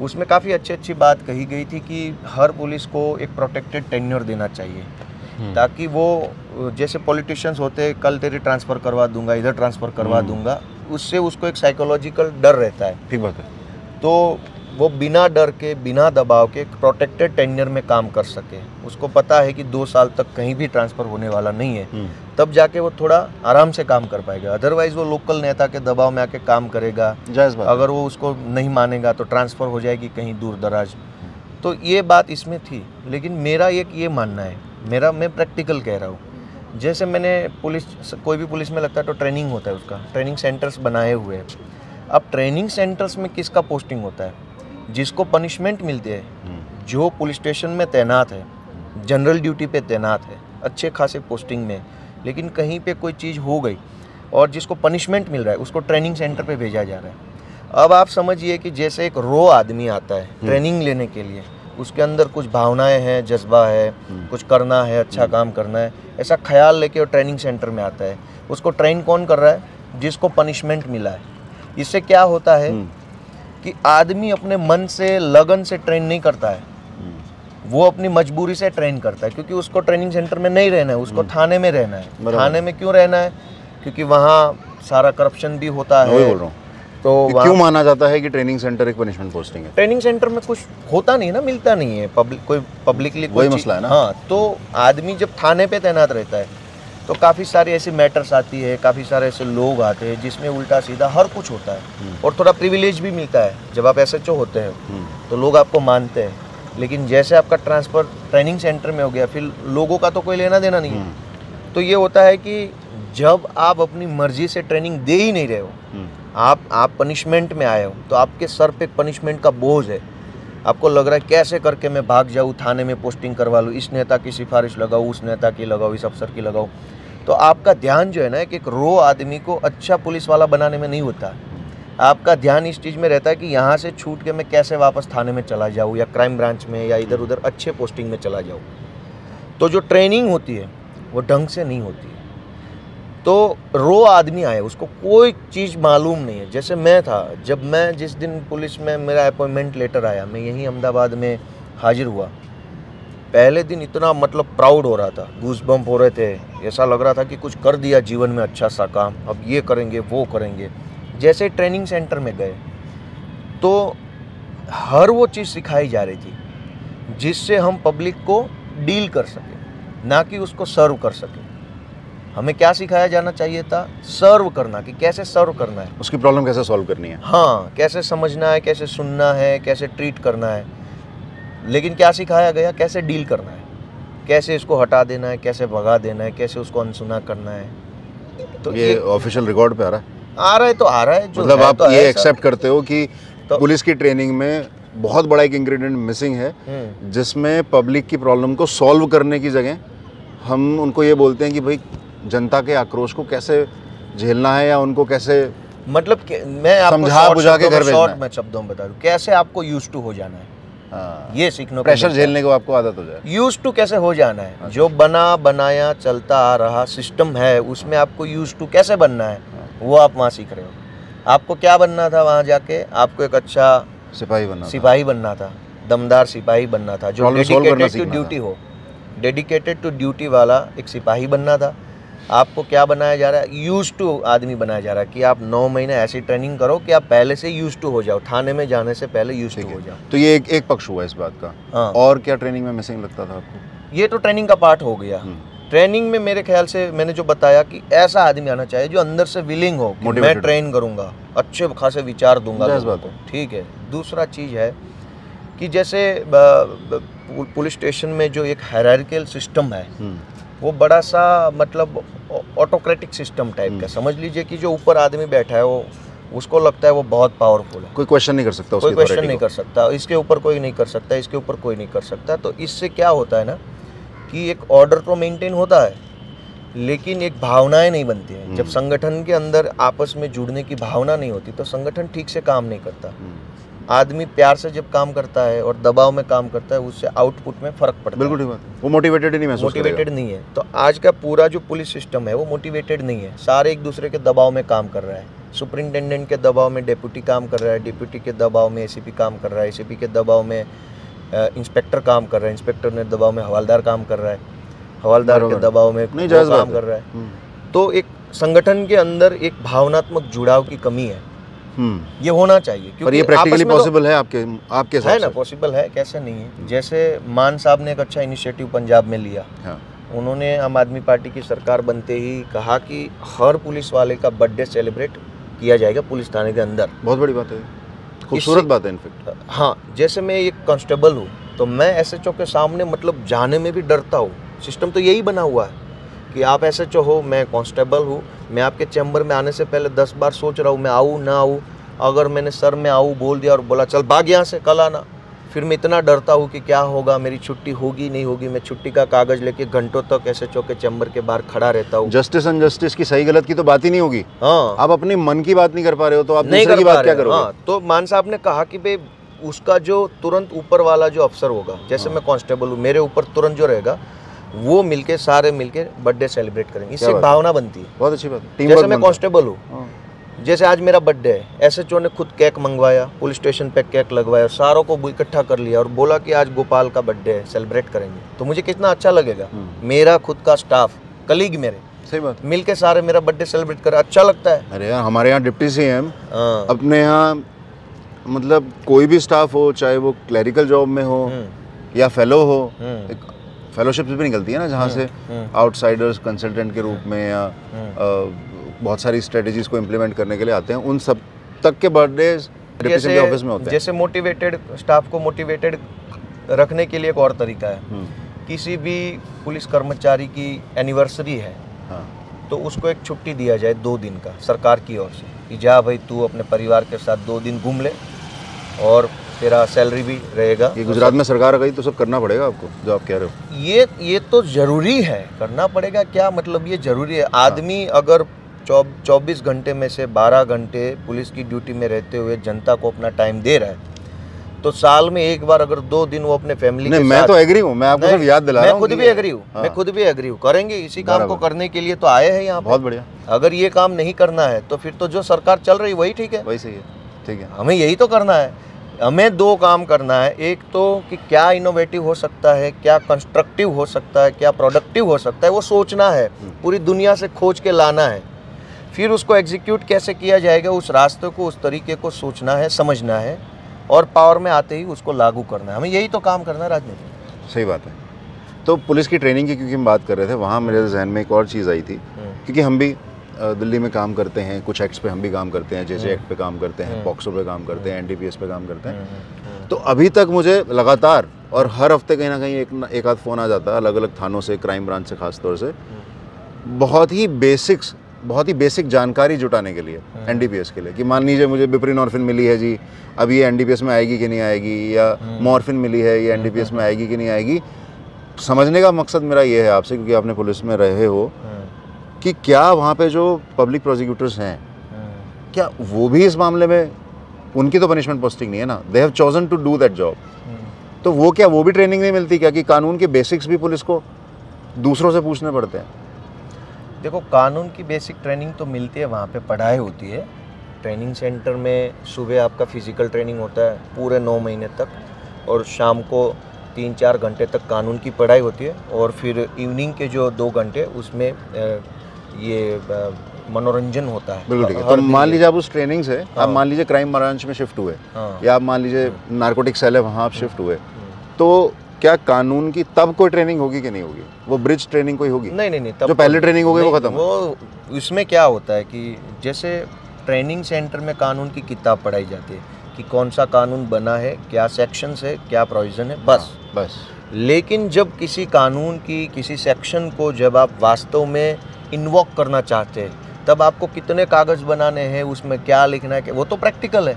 उसमें काफ़ी अच्छी अच्छी बात कही गई थी कि हर पुलिस को एक प्रोटेक्टेड टेन्योर देना चाहिए, ताकि वो जैसे पॉलिटिशियंस होते कल तेरे ट्रांसफ़र करवा दूंगा, इधर ट्रांसफ़र करवा दूंगा, उससे उसको एक साइकोलॉजिकल डर रहता है। ठीक बात है। तो वो बिना डर के, बिना दबाव के प्रोटेक्टेड टेन्योर में काम कर सके, उसको पता है कि दो साल तक कहीं भी ट्रांसफ़र होने वाला नहीं है, तब जाके वो थोड़ा आराम से काम कर पाएगा। अदरवाइज वो लोकल नेता के दबाव में आके काम करेगा, अगर वो उसको नहीं मानेगा तो ट्रांसफ़र हो जाएगी कहीं दूर दराज। तो ये बात इसमें थी। लेकिन मेरा एक ये मानना है, मेरा मैं प्रैक्टिकल कह रहा हूँ, जैसे मैंने पुलिस, कोई भी पुलिस में लगता है तो ट्रेनिंग होता है उसका, ट्रेनिंग सेंटर्स बनाए हुए हैं। अब ट्रेनिंग सेंटर्स में किसका पोस्टिंग होता है? जिसको पनिशमेंट मिलती है, जो पुलिस स्टेशन में तैनात है, जनरल ड्यूटी पे तैनात है, अच्छे खासे पोस्टिंग में, लेकिन कहीं पे कोई चीज़ हो गई और जिसको पनिशमेंट मिल रहा है उसको ट्रेनिंग सेंटर पे भेजा जा रहा है। अब आप समझिए कि जैसे एक रो आदमी आता है ट्रेनिंग लेने के लिए, उसके अंदर कुछ भावनाएं हैं, जज्बा है, कुछ करना है, अच्छा काम करना है, ऐसा ख्याल लेके वो ट्रेनिंग सेंटर में आता है। उसको ट्रेन कौन कर रहा है? जिसको पनिशमेंट मिला है। इससे क्या होता है कि आदमी अपने मन से, लगन से ट्रेन नहीं करता है, वो अपनी मजबूरी से ट्रेन करता है, क्योंकि उसको ट्रेनिंग सेंटर में नहीं रहना है, उसको थाने में रहना है। थाने में क्यों रहना है? क्योंकि वहाँ सारा करप्शन भी होता है। बोल रहा हूँ तो क्यों माना जाता है कि ट्रेनिंग सेंटर एक पनिशमेंट पोस्टिंग है? ट्रेनिंग सेंटर में कुछ होता नहीं ना, मिलता नहीं है पब्लिक, कोई पब्लिकली कोई मसला है ना। हाँ, तो आदमी जब थाने पे तैनात रहता है तो काफ़ी सारे ऐसे मैटर्स आती है, काफ़ी सारे ऐसे लोग आते हैं जिसमें उल्टा सीधा हर कुछ होता है, और थोड़ा प्रिविलेज भी मिलता है। जब आप एस एच ओ होते हैं तो लोग आपको मानते हैं, लेकिन जैसे आपका ट्रांसफ़र ट्रेनिंग सेंटर में हो गया, फिर लोगों का तो कोई लेना देना नहीं है। तो ये होता है कि जब आप अपनी मर्जी से ट्रेनिंग दे ही नहीं रहे हो, आप आप पनिशमेंट में आए हो, तो आपके सर पे पनिशमेंट का बोझ है। आपको लग रहा है कैसे करके मैं भाग जाऊँ, थाने में पोस्टिंग करवा लूँ, इस नेता की सिफारिश लगाऊँ, उस नेता की लगाओ, इस अफसर की लगाओ। तो आपका ध्यान जो है ना, कि एक रो आदमी को अच्छा पुलिस वाला बनाने में नहीं होता। आपका ध्यान इस चीज़ में रहता है कि यहाँ से छूट के मैं कैसे वापस थाने में चला जाऊँ, या क्राइम ब्रांच में, या इधर उधर अच्छे पोस्टिंग में चला जाऊँ। तो जो ट्रेनिंग होती है वो ढंग से नहीं होती। तो रो आदमी आए, उसको कोई चीज़ मालूम नहीं है। जैसे मैं था, जब मैं जिस दिन पुलिस में मेरा अपॉइंटमेंट लेटर आया, मैं यहीं अहमदाबाद में हाजिर हुआ। पहले दिन इतना मतलब प्राउड हो रहा था, गूजबम्प हो रहे थे, ऐसा लग रहा था कि कुछ कर दिया जीवन में अच्छा सा काम, अब ये करेंगे वो करेंगे। जैसे ट्रेनिंग सेंटर में गए तो हर वो चीज़ सिखाई जा रही थी जिससे हम पब्लिक को डील कर सकें, ना कि उसको सर्व कर सकें। हमें क्या सिखाया जाना चाहिए था? सर्व करना, कि कैसे सर्व करना है, उसकी प्रॉब्लम कैसे सॉल्व करनी है, हाँ, कैसे समझना है, कैसे सुनना है, कैसे ट्रीट करना है। लेकिन क्या सिखाया गया? कैसे डील करना है, कैसे इसको हटा देना है, कैसे भगा देना है, कैसे उसको अनसुना करना है। तो ये ऑफिशियल रिकॉर्ड पे आ रहा है, आ रहा है तो आ रहा है। मतलब आप ये एक्सेप्ट करते हो कि पुलिस की ट्रेनिंग में बहुत बड़ा एक इंग्रेडिएंट मिसिंग है, जिसमें पब्लिक की प्रॉब्लम को सॉल्व करने की जगह हम उनको ये बोलते हैं कि भाई जनता के आक्रोश को कैसे झेलना है, या उनको कैसे, मतलब मैं आपको समझा बुझा के घर भेजना है। शॉर्ट में शब्दों में बता दूं, कैसे आपको यूज्ड टू हो जाना है, आ, ये सीखना, प्रेशर झेलने को आपको आदत हो जाए, यूज्ड टू कैसे हो जाना है। अच्छा। जो बना बनाया चलता आ रहा सिस्टम है, उसमें आपको यूज्ड टू कैसे बनना है, वो आप वहाँ सीख रहे हो। आपको क्या बनना था वहाँ जाके? आपको एक अच्छा सिपाही बनना, सिपाही बनना था, दमदार सिपाही बनना था, जो डेडिकेटेड टू ड्यूटी हो, डेडिकेटेड टू ड्यूटी वाला एक सिपाही बनना था। आपको क्या बनाया जा रहा है? यूज टू आदमी बनाया जा रहा है, कि आप नौ महीने ऐसी ट्रेनिंग करो कि आप पहले से यूज टू हो जाओ, थाने में जाने से पहले यूज टू हो जाओ। तो ये एक, एक पक्ष हुआ इस बात का। हाँ। और क्या ट्रेनिंग में मिसिंग लगता था आपको? ये तो ट्रेनिंग का पार्ट हो गया। ट्रेनिंग में मेरे ख्याल से मैंने जो बताया कि ऐसा आदमी आना चाहिए जो अंदर से विलिंग हो, मैं ट्रेन करूँगा, अच्छे खासे विचार दूंगा इस बात को, ठीक है। दूसरा चीज़ है कि जैसे पुलिस स्टेशन में जो एक हायरार्कियल सिस्टम है, वो बड़ा सा मतलब ऑटोक्रेटिक सिस्टम टाइप का समझ लीजिए, कि जो ऊपर आदमी बैठा है वो, उसको लगता है वो बहुत पावरफुल है, कोई क्वेश्चन नहीं कर सकता, कोई क्वेश्चन नहीं कर सकता, इसके ऊपर कोई नहीं कर सकता, इसके ऊपर कोई नहीं कर सकता। तो इससे क्या होता है ना, कि एक ऑर्डर तो मेंटेन होता है, लेकिन एक भावनाएं नहीं बनती है। जब संगठन के अंदर आपस में जुड़ने की भावना नहीं होती तो संगठन ठीक से काम नहीं करता। आदमी प्यार से जब काम करता है और दबाव में काम करता है, उससे आउटपुट में फर्क पड़ता है। बिल्कुल ठीक बात, वो मोटिवेटेड नहीं महसूस करेगा, मोटिवेटेड नहीं है। तो आज का पूरा जो पुलिस सिस्टम है वो मोटिवेटेड नहीं है, सारे एक दूसरे के दबाव में काम कर रहा है। सुपरिंटेंडेंट के दबाव में डिप्यूटी काम कर रहा है, डिप्यूटी के दबाव में एसीपी काम कर रहा है, एसीपी के दबाव में इंस्पेक्टर काम कर रहा है, इंस्पेक्टर ने दबाव में हवालदार काम कर रहा है, हवालदार के दबाव में काम कर रहा है। तो एक संगठन के अंदर एक भावनात्मक जुड़ाव की कमी है, ये होना चाहिए, क्योंकि ये प्रैक्टिकली पॉसिबल है। आपके आपके साथ है ना, पॉसिबल है, कैसे नहीं है। जैसे मान साहब ने एक अच्छा इनिशिएटिव पंजाब में लिया। हाँ। उन्होंने आम आदमी पार्टी की सरकार बनते ही कहा कि हर पुलिस वाले का बर्थडे सेलिब्रेट किया जाएगा पुलिस थाने के अंदर। बहुत बड़ी बात है, खूबसूरत बात है इनफैक्ट। हाँ, जैसे मैं एक कांस्टेबल हूँ तो मैं एस एच ओ के सामने मतलब जाने में भी डरता हूँ। सिस्टम तो यही बना हुआ है कि आप एस एच ओ हो, मैं कांस्टेबल हूँ, मैं आपके चैम्बर में आने से पहले दस बार सोच रहा हूँ मैं आऊँ ना आऊँ। अगर मैंने सर मैं आऊँ बोल दिया और बोला चल भाग यहाँ से कल आना, फिर मैं इतना डरता हूँ कि क्या होगा, मेरी छुट्टी होगी नहीं होगी। मैं छुट्टी का कागज़ लेके घंटों तक एस एच ओ के चैम्बर के बाहर खड़ा रहता हूँ। जस्टिस अनजस्टिस की सही गलत की तो बात ही नहीं होगी। हाँ, आप अपने मन की बात नहीं कर पा रहे हो तो आप दूसरे की बात क्या करोगे? हाँ, तो मान साहब ने कहा कि भाई उसका जो तुरंत ऊपर वाला जो अफसर होगा, जैसे मैं कांस्टेबल हूँ, मेरे ऊपर तुरंत जो रहेगा वो मिलके सारे मिलके बर्थडे सेलिब्रेट करेंगे। इससे भावना बनती है, बहुत अच्छी बात है। जैसे मैं कांस्टेबल हूँ, जैसे आज मेरा बर्थडे है, एसएचओ ने खुद केक मंगवाया, पुलिस स्टेशन पे केक लगवाया और सारों को इकट्ठा कर लिया और बोला कि आज गोपाल का बर्थडे है, सेलिब्रेट करेंगे, तो मुझे कितना अच्छा लगेगा। मेरा खुद का स्टाफ, कलीग मेरे, सही बात, मिलके सारे मेरा बर्थडे सेलिब्रेट करें, अच्छा लगता है। अरे यार, हमारे यहाँ डिप्टी सी एम अपने यहाँ, मतलब कोई भी स्टाफ हो, चाहे वो क्लरिकल जॉब में हो या फेलो हो, फेलोशिप्स भी निकलती है ना, जहाँ से आउटसाइडर्स कंसल्टेंट के रूप में या बहुत सारी स्ट्रेटजीज को इम्प्लीमेंट करने के लिए आते हैं, उन सब तक के बर्थडे डिप्टी के ऑफिस में होते हैं। जैसे मोटिवेटेड स्टाफ को मोटिवेटेड रखने के लिए एक और तरीका है, किसी भी पुलिस कर्मचारी की एनिवर्सरी है हाँ। तो उसको एक छुट्टी दिया जाए दो दिन का सरकार की ओर से कि जा भाई तू अपने परिवार के साथ दो दिन घूम ले और तेरा सैलरी भी रहेगा। ये गुजरात में सरकार आ गई तो सब करना पड़ेगा आपको, जो आप कह रहे हो। ये ये तो ज़रूरी है, करना पड़ेगा। क्या मतलब ये ज़रूरी है? आदमी अगर चौबीस घंटे में से बारह घंटे पुलिस की ड्यूटी में रहते हुए जनता को अपना टाइम दे रहा है, तो साल में एक बार अगर दो दिन वो अपने फैमिली के साथ। मैं तो एग्री हूँ, मैं आपको सिर्फ याद दिला रहा हूँ, मैं खुद भी एग्री हूँ, मैं खुद भी एग्री हूँ, करेंगे। इसी काम को करने के लिए तो आए हैं यहाँ। बहुत बढ़िया। अगर ये काम नहीं करना है तो फिर तो जो सरकार चल रही वही ठीक है, वही सही है, ठीक है। हमें यही तो करना है। हमें दो काम करना है, एक तो कि क्या इनोवेटिव हो सकता है, क्या कंस्ट्रक्टिव हो सकता है, क्या प्रोडक्टिव हो सकता है, वो सोचना है, पूरी दुनिया से खोज के लाना है, फिर उसको एग्जीक्यूट कैसे किया जाएगा उस रास्ते को, उस तरीके को सोचना है, समझना है और पावर में आते ही उसको लागू करना है। हमें यही तो काम करना है राजनीति। सही बात है। तो पुलिस की ट्रेनिंग की क्योंकि हम बात कर रहे थे, वहाँ मेरे जहन में एक और चीज़ आई थी, क्योंकि हम भी दिल्ली में काम करते हैं, कुछ एक्ट्स पे हम भी काम करते हैं, जे जे एक्ट पे काम करते हैं, पॉक्सो पे काम करते हैं, एन डी पी एस पे काम करते हैं, तो अभी तक मुझे लगातार और हर हफ्ते कहीं ना कहीं एक एक आध फ़ोन आ जाता है अलग अलग थानों से, क्राइम ब्रांच से, खासतौर से बहुत ही बेसिक्स, बहुत ही बेसिक जानकारी जुटाने के लिए, एनडीपीएस के लिए, कि मान लीजिए मुझे बिप्रीनॉर्फिन मिली है जी, अब ये एनडीपीएस में आएगी कि नहीं आएगी, या मॉर्फिन मिली है ये एनडीपीएस में आएगी कि नहीं आएगी। समझने का मकसद मेरा ये है आपसे, क्योंकि आपने पुलिस में रहे हो, कि क्या वहाँ पे जो पब्लिक प्रोसिक्यूटर्स हैं, क्या वो भी इस मामले में, उनकी तो पनिशमेंट पोस्टिंग नहीं है ना, they have chosen to do that job, तो वो क्या वो भी ट्रेनिंग नहीं मिलती क्या कि कानून के बेसिक्स भी पुलिस को दूसरों से पूछने पड़ते हैं? देखो, कानून की बेसिक ट्रेनिंग तो मिलती है, वहाँ पे पढ़ाई होती है। ट्रेनिंग सेंटर में सुबह आपका फिज़िकल ट्रेनिंग होता है पूरे नौ महीने तक, और शाम को तीन चार घंटे तक कानून की पढ़ाई होती है, और फिर इवनिंग के जो दो घंटे उसमें ये मनोरंजन होता है। बिल्कुल ठीक है। तो मान लीजिए आप उस ट्रेनिंग से, आप मान लीजिए क्राइम ब्रांच में शिफ्ट हुए, या आप मान लीजिए नारकोटिक सेल है वहाँ आप शिफ्ट हुए, तो क्या कानून की तब कोई ट्रेनिंग होगी कि नहीं होगी? वो ब्रिज ट्रेनिंग कोई होगी? नहीं नहीं नहीं तब जो पहले ट्रेनिंग हो गई वो खत्म। वो इसमें क्या होता है कि जैसे ट्रेनिंग सेंटर में कानून की किताब पढ़ाई जाती है कि कौन सा कानून बना है, क्या सेक्शन है, क्या प्रोविज़न है, बस बस लेकिन जब किसी कानून की किसी सेक्शन को जब आप वास्तव में इन्वॉक करना चाहते हैं, तब आपको कितने कागज़ बनाने हैं, उसमें क्या लिखना है, वो तो प्रैक्टिकल है।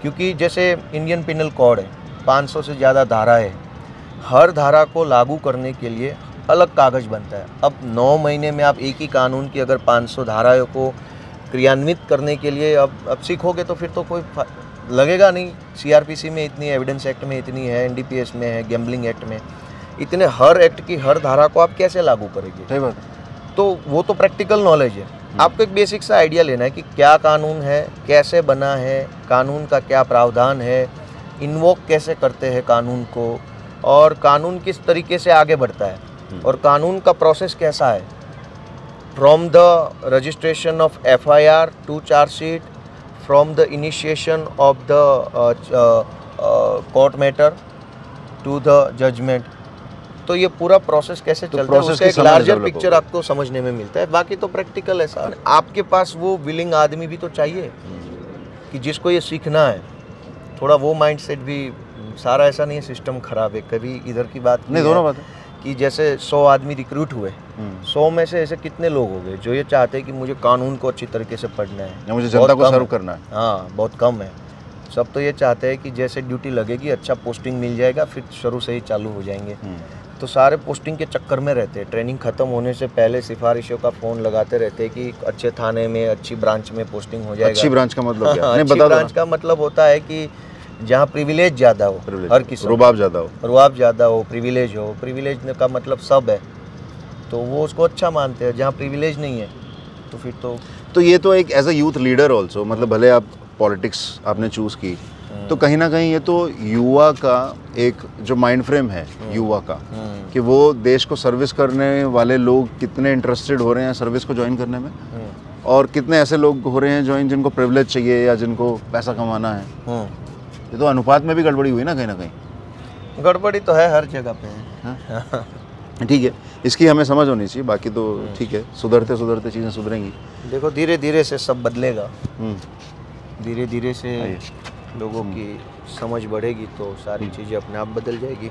क्योंकि जैसे इंडियन पिनल कोड है, पाँच सौ से ज़्यादा धारा है, हर धारा को लागू करने के लिए अलग कागज़ बनता है। अब नौ महीने में आप एक ही कानून की अगर पाँच सौ धाराओं को क्रियान्वित करने के लिए अब अब सीखोगे तो फिर तो कोई लगेगा नहीं। सीआरपीसी में इतनी, एविडेंस एक्ट में इतनी है, एनडीपीएस में है, गैम्बलिंग एक्ट में इतने, हर एक्ट की हर धारा को आप कैसे लागू करेंगे? सही बात। तो वो तो प्रैक्टिकल नॉलेज है। आपको एक बेसिक सा आइडिया लेना है कि क्या कानून है, कैसे बना है, कानून का क्या प्रावधान है, इन्वोक कैसे करते हैं कानून को, और कानून किस तरीके से आगे बढ़ता है, और कानून का प्रोसेस कैसा है, from the registration of FIR to chargesheet, from the initiation of the court matter to the judgement. तो ये पूरा प्रोसेस कैसे तो चलता है, उसका एक लार्जर पिक्चर आपको समझने में मिलता है। बाकी तो प्रैक्टिकल है सर। आपके पास वो विलिंग आदमी भी तो चाहिए कि जिसको ये सीखना है, थोड़ा वो माइंडसेट भी। सारा ऐसा नहीं है सिस्टम खराब है, कभी इधर की बात नहीं, दोनों बात है कि जैसे सौ आदमी रिक्रूट हुए, सौ में से ऐसे कितने लोग हो गए जो ये चाहते हैं कि मुझे कानून को अच्छी तरीके से पढ़ना है, मुझे जनता को सर्व करना है। हाँ, बहुत कम है। सब तो ये चाहते हैं कि जैसे ड्यूटी लगेगी अच्छा पोस्टिंग मिल जाएगा, फिर शुरू से ही चालू हो जाएंगे। तो सारे पोस्टिंग के चक्कर में रहते हैं, ट्रेनिंग खत्म होने से पहले सिफारिशों का फ़ोन लगाते रहते हैं कि अच्छे थाने में अच्छी ब्रांच में पोस्टिंग हो जाएगा। अच्छी ब्रांच का मतलब क्या? हाँ, नहीं, अच्छी बता ब्रांच का मतलब होता है कि जहाँ प्रिविलेज ज़्यादा हो, हर किसी रुबाब ज़्यादा हो, रुबाब ज़्यादा हो, प्रिविलेज हो। प्रिविलेज का मतलब सब है, तो वो उसको अच्छा मानते हैं। जहाँ प्रिविलेज नहीं है तो फिर तो तो ये तो एक as a youth leader also, मतलब भले आप पॉलिटिक्स आपने चूज़ की, तो कहीं ना कहीं ये तो युवा का एक जो माइंड फ्रेम है युवा का, कि वो देश को सर्विस करने वाले लोग कितने इंटरेस्टेड हो रहे हैं सर्विस को ज्वाइन करने में, और कितने ऐसे लोग हो रहे हैं ज्वाइन जिनको प्रिविलेज चाहिए या जिनको पैसा कमाना है। ये तो अनुपात में भी गड़बड़ी हुई ना, कहीं ना कहीं गड़बड़ी तो है हर जगह पे। ठीक है, इसकी हमें समझ होनी चाहिए, बाकी तो ठीक है, सुधरते सुधरते चीज़ें सुधरेंगी। देखो धीरे धीरे से सब बदलेगा, धीरे धीरे से लोगों की समझ बढ़ेगी तो सारी चीज़ें अपने आप बदल जाएगी।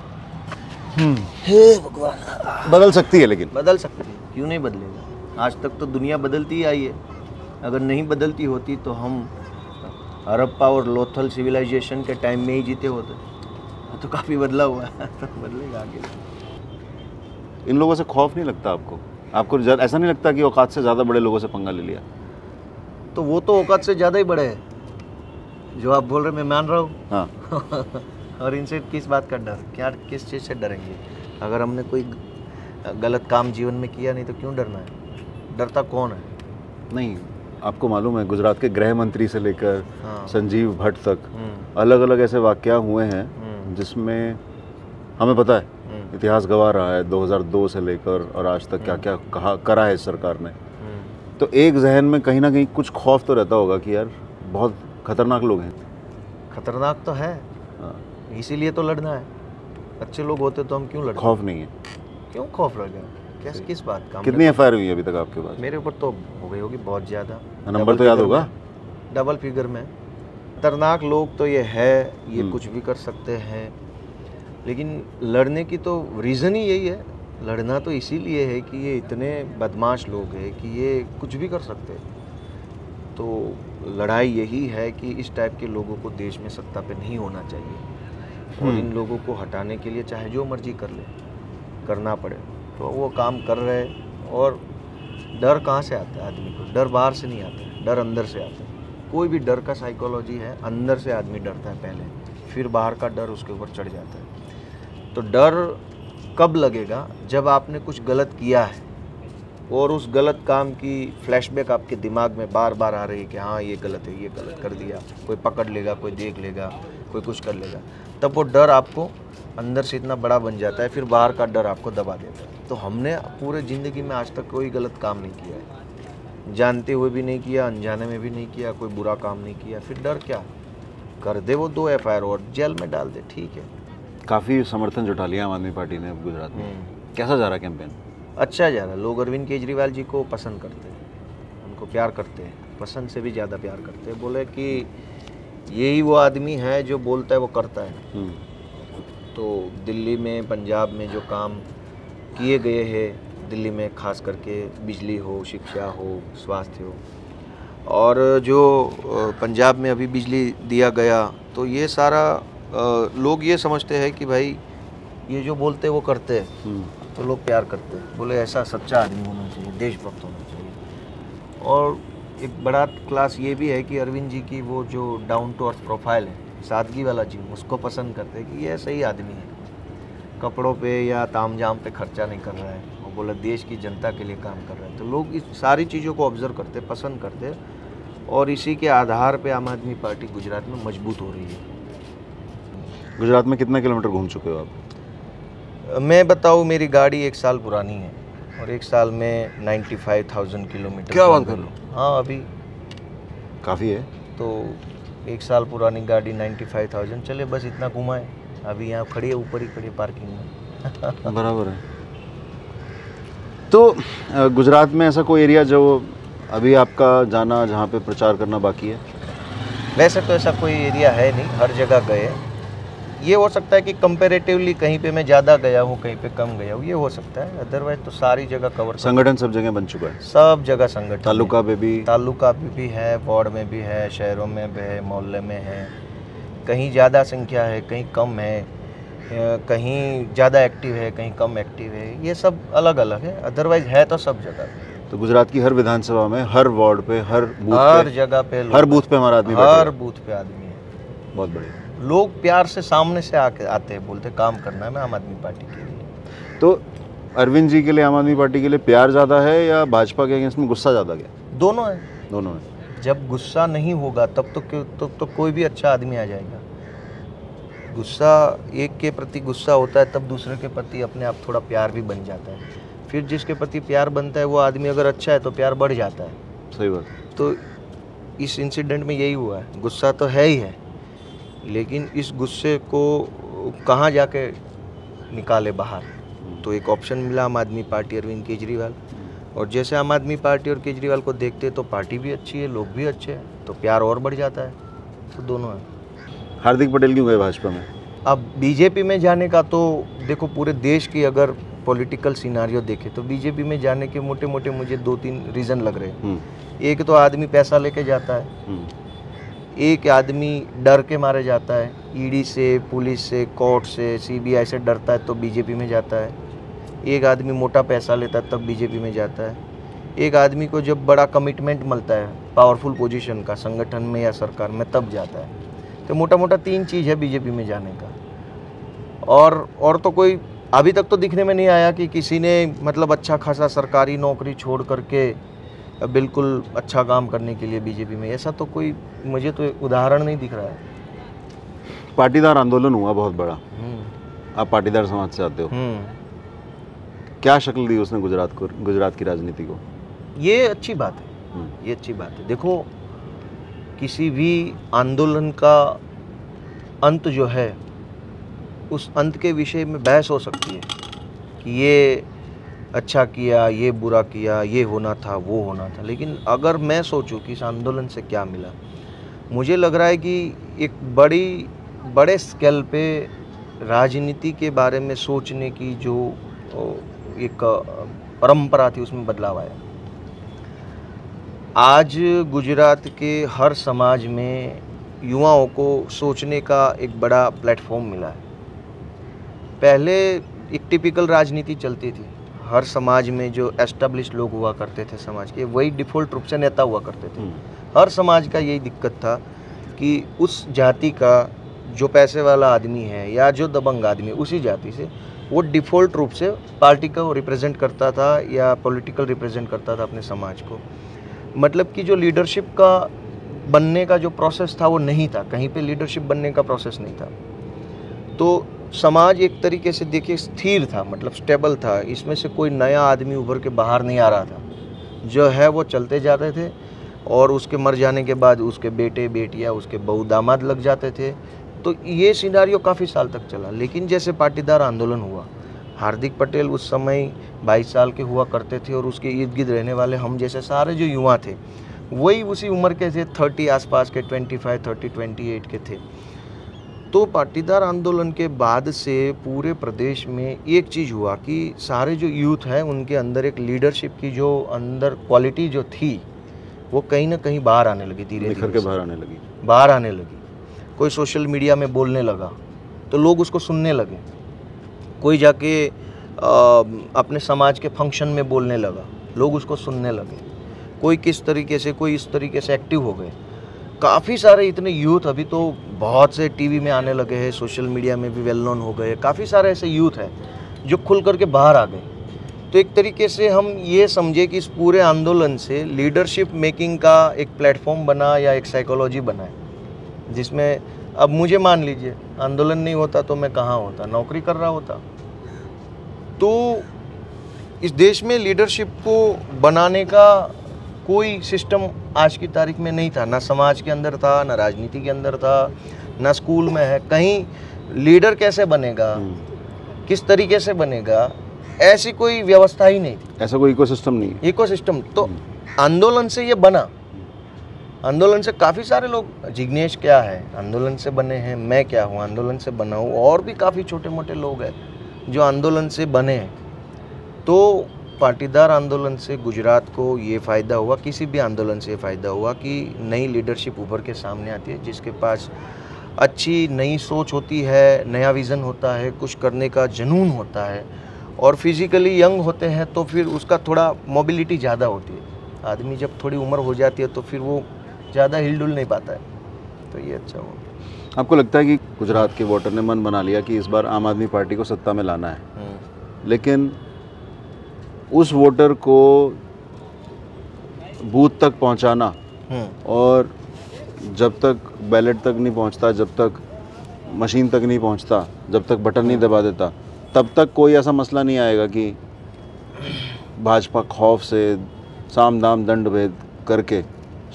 हे भगवान, बदल सकती है, लेकिन बदल सकती है, क्यों नहीं बदलेगा। आज तक तो दुनिया बदलती ही आई है, अगर नहीं बदलती होती तो हम हड़प्पा और लोथल सिविलाइजेशन के टाइम में ही जीते होते, तो काफ़ी बदला हुआ है, तो बदलेगा आगे। इन लोगों से खौफ नहीं लगता आपको? आपको ऐसा नहीं लगता कि औकात से ज़्यादा बड़े लोगों से पंगा ले लिया? तो वो तो औकात से ज़्यादा ही बड़े हैं, जो आप बोल रहे मैं मान रहा हूँ। हाँ। और इनसे किस बात का डर, क्या किस चीज़ से डरेंगे? अगर हमने कोई गलत काम जीवन में किया नहीं तो क्यों डरना है? डरता कौन है? नहीं, आपको मालूम है गुजरात के गृह मंत्री से लेकर हाँ। संजीव भट्ट तक अलग अलग ऐसे वाकया हुए हैं जिसमें हमें पता है, इतिहास गवाह रहा है, दो हज़ार दो से लेकर और आज तक क्या क्या कहा करा है इस सरकार ने। तो एक जहन में कहीं ना कहीं कुछ खौफ तो रहता होगा कि यार बहुत खतरनाक लोग हैं। खतरनाक तो है, इसीलिए तो लड़ना है। अच्छे लोग होते तो हम क्यों लड़ते? खौफ नहीं है, क्यों खौफ लग गया? किस किस बात का? कितनी एफआईआर हुई अभी तक आपके पास? मेरे ऊपर तो हो गई होगी बहुत ज़्यादा, नंबर तो याद होगा, डबल फिगर में। खतरनाक लोग तो ये है, ये कुछ भी कर सकते हैं, लेकिन लड़ने की तो रीज़न ही यही है। लड़ना तो इसीलिए है कि ये इतने बदमाश लोग हैं कि ये कुछ भी कर सकते हैं। तो लड़ाई यही है कि इस टाइप के लोगों को देश में सत्ता पे नहीं होना चाहिए, और इन लोगों को हटाने के लिए चाहे जो मर्जी कर ले, करना पड़े तो वो काम कर रहे। और डर कहाँ से आता है आदमी को? डर बाहर से नहीं आता, डर अंदर से आता है। कोई भी डर का साइकोलॉजी है, अंदर से आदमी डरता है पहले, फिर बाहर का डर उसके ऊपर चढ़ जाता है। तो डर कब लगेगा? जब आपने कुछ गलत किया है और उस गलत काम की फ्लैशबैक आपके दिमाग में बार बार आ रही है कि हाँ ये गलत है, ये गलत कर दिया, कोई पकड़ लेगा, कोई देख लेगा, कोई कुछ कर लेगा, तब वो डर आपको अंदर से इतना बड़ा बन जाता है, फिर बाहर का डर आपको दबा देता है। तो हमने पूरे ज़िंदगी में आज तक कोई गलत काम नहीं किया है, जानते हुए भी नहीं किया, अनजाने में भी नहीं किया, कोई बुरा काम नहीं किया, फिर डर क्या? कर दे वो दो एफ आई आर और जेल में डाल दे, ठीक है। काफ़ी समर्थन जुटा लिया आम आदमी पार्टी ने गुजरात में, कैसा जा रहा कैंपेन? अच्छा जा रहा। लोग अरविंद केजरीवाल जी को पसंद करते हैं, उनको प्यार करते हैं, पसंद से भी ज़्यादा प्यार करते हैं। बोले कि यही वो आदमी है जो बोलता है वो करता है। तो दिल्ली में, पंजाब में जो काम किए गए हैं, दिल्ली में खास करके बिजली हो, शिक्षा हो, स्वास्थ्य हो, और जो पंजाब में अभी बिजली दिया गया, तो ये सारा लोग ये समझते हैं कि भाई ये जो बोलते हैं वो करते हैं, तो लोग प्यार करते हैं। बोले ऐसा सच्चा आदमी होना चाहिए, देशभक्त होना चाहिए। और एक बड़ा क्लास ये भी है कि अरविंद जी की वो जो डाउन टू अर्थ प्रोफाइल है, सादगी वाला जीवन, उसको पसंद करते हैं कि ये सही आदमी है, कपड़ों पे या ताम जाम पे खर्चा नहीं कर रहा है, वो बोले देश की जनता के लिए काम कर रहा है। तो लोग इस सारी चीज़ों को ऑब्जर्व करते, पसंद करते, और इसी के आधार पर आम आदमी पार्टी गुजरात में मजबूत हो रही है। गुजरात में कितना किलोमीटर घूम चुके हो आप? मैं बताऊँ, मेरी गाड़ी एक साल पुरानी है और एक साल में पचानवे हज़ार किलोमीटर। क्या बात कर लो? हाँ, अभी काफ़ी है। तो एक साल पुरानी गाड़ी पचानवे हज़ार, चले बस इतना घुमाए। अभी यहाँ खड़ी है, ऊपर ही खड़ी पार्किंग में। बराबर है। तो गुजरात में ऐसा कोई एरिया जो अभी आपका जाना, जहाँ पे प्रचार करना बाकी है? वैसे तो ऐसा कोई एरिया है नहीं, हर जगह गए। ये हो सकता है कि कंपेरेटिवली कहीं पे मैं ज़्यादा गया हूँ, कहीं पे कम गया हूँ, ये हो सकता है। अदरवाइज तो सारी जगह कवर। संगठन सब जगह बन चुका है, सब जगह संगठन। तालुका में भी तालुका में भी है, वार्ड में भी है, शहरों में भी है, मोहल्ले में है। कहीं ज़्यादा संख्या है, कहीं कम है, कहीं ज़्यादा एक्टिव है, कहीं कम एक्टिव है, ये सब अलग अलग है। अदरवाइज है तो सब जगह। तो गुजरात की हर विधानसभा में, हर वार्ड पे, हर बूथ हर जगह पे, हर बूथ पे हमारा आदमी, हर बूथ पे आदमी है। बहुत बढ़िया। लोग प्यार से सामने से आके आते हैं, बोलते काम करना है मैं आम आदमी पार्टी के लिए। तो अरविंद जी के लिए आम आदमी पार्टी के लिए प्यार ज़्यादा है या भाजपा के अगेंस्ट में गुस्सा ज़्यादा है? दोनों है, दोनों है। जब गुस्सा नहीं होगा तब तो तो, तो कोई भी अच्छा आदमी आ जाएगा। गुस्सा, एक के प्रति गुस्सा होता है तब दूसरे के प्रति अपने आप थोड़ा प्यार भी बन जाता है। फिर जिसके प्रति प्यार बनता है वो आदमी अगर अच्छा है तो प्यार बढ़ जाता है। सही बात। तो इस इंसिडेंट में यही हुआ है। गुस्सा तो है ही है, लेकिन इस गुस्से को कहाँ जाके निकाले बाहर, तो एक ऑप्शन मिला आम आदमी पार्टी, अरविंद केजरीवाल। और जैसे आम आदमी पार्टी और केजरीवाल को देखते तो पार्टी भी अच्छी है, लोग भी अच्छे हैं, तो प्यार और बढ़ जाता है। तो दोनों है। हार्दिक पटेल क्यों गए भाजपा में? अब बीजेपी में जाने का तो देखो, पूरे देश की अगर पॉलिटिकल सिनारियो देखे तो बीजेपी में जाने के मोटे मोटे मुझे दो तीन रीज़न लग रहे हैं। एक तो आदमी पैसा लेके जाता है, एक आदमी डर के मारे जाता है, ईडी से, पुलिस से, कोर्ट से, सीबीआई से डरता है तो बीजेपी में जाता है। एक आदमी मोटा पैसा लेता है तब बीजेपी में जाता है। एक आदमी को जब बड़ा कमिटमेंट मिलता है पावरफुल पोजीशन का संगठन में या सरकार में तब जाता है। तो मोटा मोटा तीन चीज़ है बीजेपी में जाने का। और और तो कोई अभी तक तो दिखने में नहीं आया कि किसी ने मतलब अच्छा खासा सरकारी नौकरी छोड़ करके बिल्कुल अच्छा काम करने के लिए बीजेपी में, ऐसा तो कोई मुझे तो उदाहरण नहीं दिख रहा है। पाटीदार आंदोलन हुआ बहुत बड़ा, आप पाटीदार समाज से आते हो, क्या शक्ल दी उसने गुजरात को, गुजरात की राजनीति को? ये अच्छी बात है, ये अच्छी बात है। देखो, किसी भी आंदोलन का अंत जो है उस अंत के विषय में बहस हो सकती है कि ये अच्छा किया, ये बुरा किया, ये होना था, वो होना था। लेकिन अगर मैं सोचूं कि इस आंदोलन से क्या मिला, मुझे लग रहा है कि एक बड़ी बड़े स्केल पे राजनीति के बारे में सोचने की जो एक परंपरा थी उसमें बदलाव आया। आज गुजरात के हर समाज में युवाओं को सोचने का एक बड़ा प्लेटफॉर्म मिला है। पहले एक टिपिकल राजनीति चलती थी, हर समाज में जो एस्टेब्लिश लोग हुआ करते थे समाज के, वही डिफ़ॉल्ट रूप से नेता हुआ करते थे। हर समाज का यही दिक्कत था कि उस जाति का जो पैसे वाला आदमी है या जो दबंग आदमी है, उसी जाति से वो डिफ़ॉल्ट रूप से पार्टी को रिप्रेजेंट करता था या पॉलिटिकल रिप्रेजेंट करता था अपने समाज को। मतलब कि जो लीडरशिप का बनने का जो प्रोसेस था वो नहीं था, कहीं पर लीडरशिप बनने का प्रोसेस नहीं था। तो समाज एक तरीके से देखिए स्थिर था, मतलब स्टेबल था, इसमें से कोई नया आदमी उभर के बाहर नहीं आ रहा था। जो है वो चलते जाते थे और उसके मर जाने के बाद उसके बेटे बेटियां, उसके बहू दामाद लग जाते थे। तो ये सिनारियो काफ़ी साल तक चला। लेकिन जैसे पाटीदार आंदोलन हुआ, हार्दिक पटेल उस समय बाईस साल के हुआ करते थे और उसके इर्द गिर्द रहने वाले हम जैसे सारे जो युवा थे वही उसी उम्र के थे, थर्टी आसपास के, twenty five thirty twenty eight के थे। तो पाटीदार आंदोलन के बाद से पूरे प्रदेश में एक चीज़ हुआ कि सारे जो यूथ हैं उनके अंदर एक लीडरशिप की जो अंदर क्वालिटी जो थी वो कहीं ना कहीं बाहर आने लगी, धीरे धीरे बाहर आने लगी बाहर आने लगी कोई सोशल मीडिया में बोलने लगा तो लोग उसको सुनने लगे, कोई जाके आ, अपने समाज के फंक्शन में बोलने लगा, लोग उसको सुनने लगे, कोई किस तरीके से, कोई इस तरीके से एक्टिव हो गए काफ़ी सारे। इतने यूथ अभी तो बहुत से टीवी में आने लगे हैं, सोशल मीडिया में भी वेल नोन हो गए, काफ़ी सारे ऐसे यूथ हैं जो खुल करके बाहर आ गए। तो एक तरीके से हम ये समझे कि इस पूरे आंदोलन से लीडरशिप मेकिंग का एक प्लेटफॉर्म बना या एक साइकोलॉजी बना है, जिसमें अब मुझे मान लीजिए आंदोलन नहीं होता तो मैं कहाँ होता, नौकरी कर रहा होता। तो इस देश में लीडरशिप को बनाने का कोई सिस्टम आज की तारीख में नहीं था, ना समाज के अंदर था, ना राजनीति के अंदर था, ना स्कूल में है कहीं। लीडर कैसे बनेगा, किस तरीके से बनेगा, ऐसी कोई व्यवस्था ही नहीं थी, ऐसा कोई इकोसिस्टम नहीं है। इकोसिस्टम तो आंदोलन से ये बना आंदोलन से काफ़ी सारे लोग, जिग्नेश क्या है आंदोलन से बने हैं, मैं क्या हूँ आंदोलन से बना हूँ, और भी काफ़ी छोटे मोटे लोग हैं जो आंदोलन से बने हैं। तो पाटीदार आंदोलन से गुजरात को ये फ़ायदा हुआ, किसी भी आंदोलन से फ़ायदा हुआ कि नई लीडरशिप उभर के सामने आती है, जिसके पास अच्छी नई सोच होती है, नया विज़न होता है, कुछ करने का जुनून होता है, और फिज़िकली यंग होते हैं तो फिर उसका थोड़ा मोबिलिटी ज़्यादा होती है। आदमी जब थोड़ी उम्र हो जाती है तो फिर वो ज़्यादा हिलडुल नहीं पाता है, तो ये अच्छा हुआ। आपको लगता है कि गुजरात के वोटर ने मन बना लिया कि इस बार आम आदमी पार्टी को सत्ता में लाना है, लेकिन उस वोटर को बूथ तक पहुंचाना और जब तक बैलेट तक नहीं पहुंचता, जब तक मशीन तक नहीं पहुंचता, जब तक बटन नहीं दबा देता, तब तक कोई ऐसा मसला नहीं आएगा कि भाजपा खौफ से साम दाम दंड भेद करके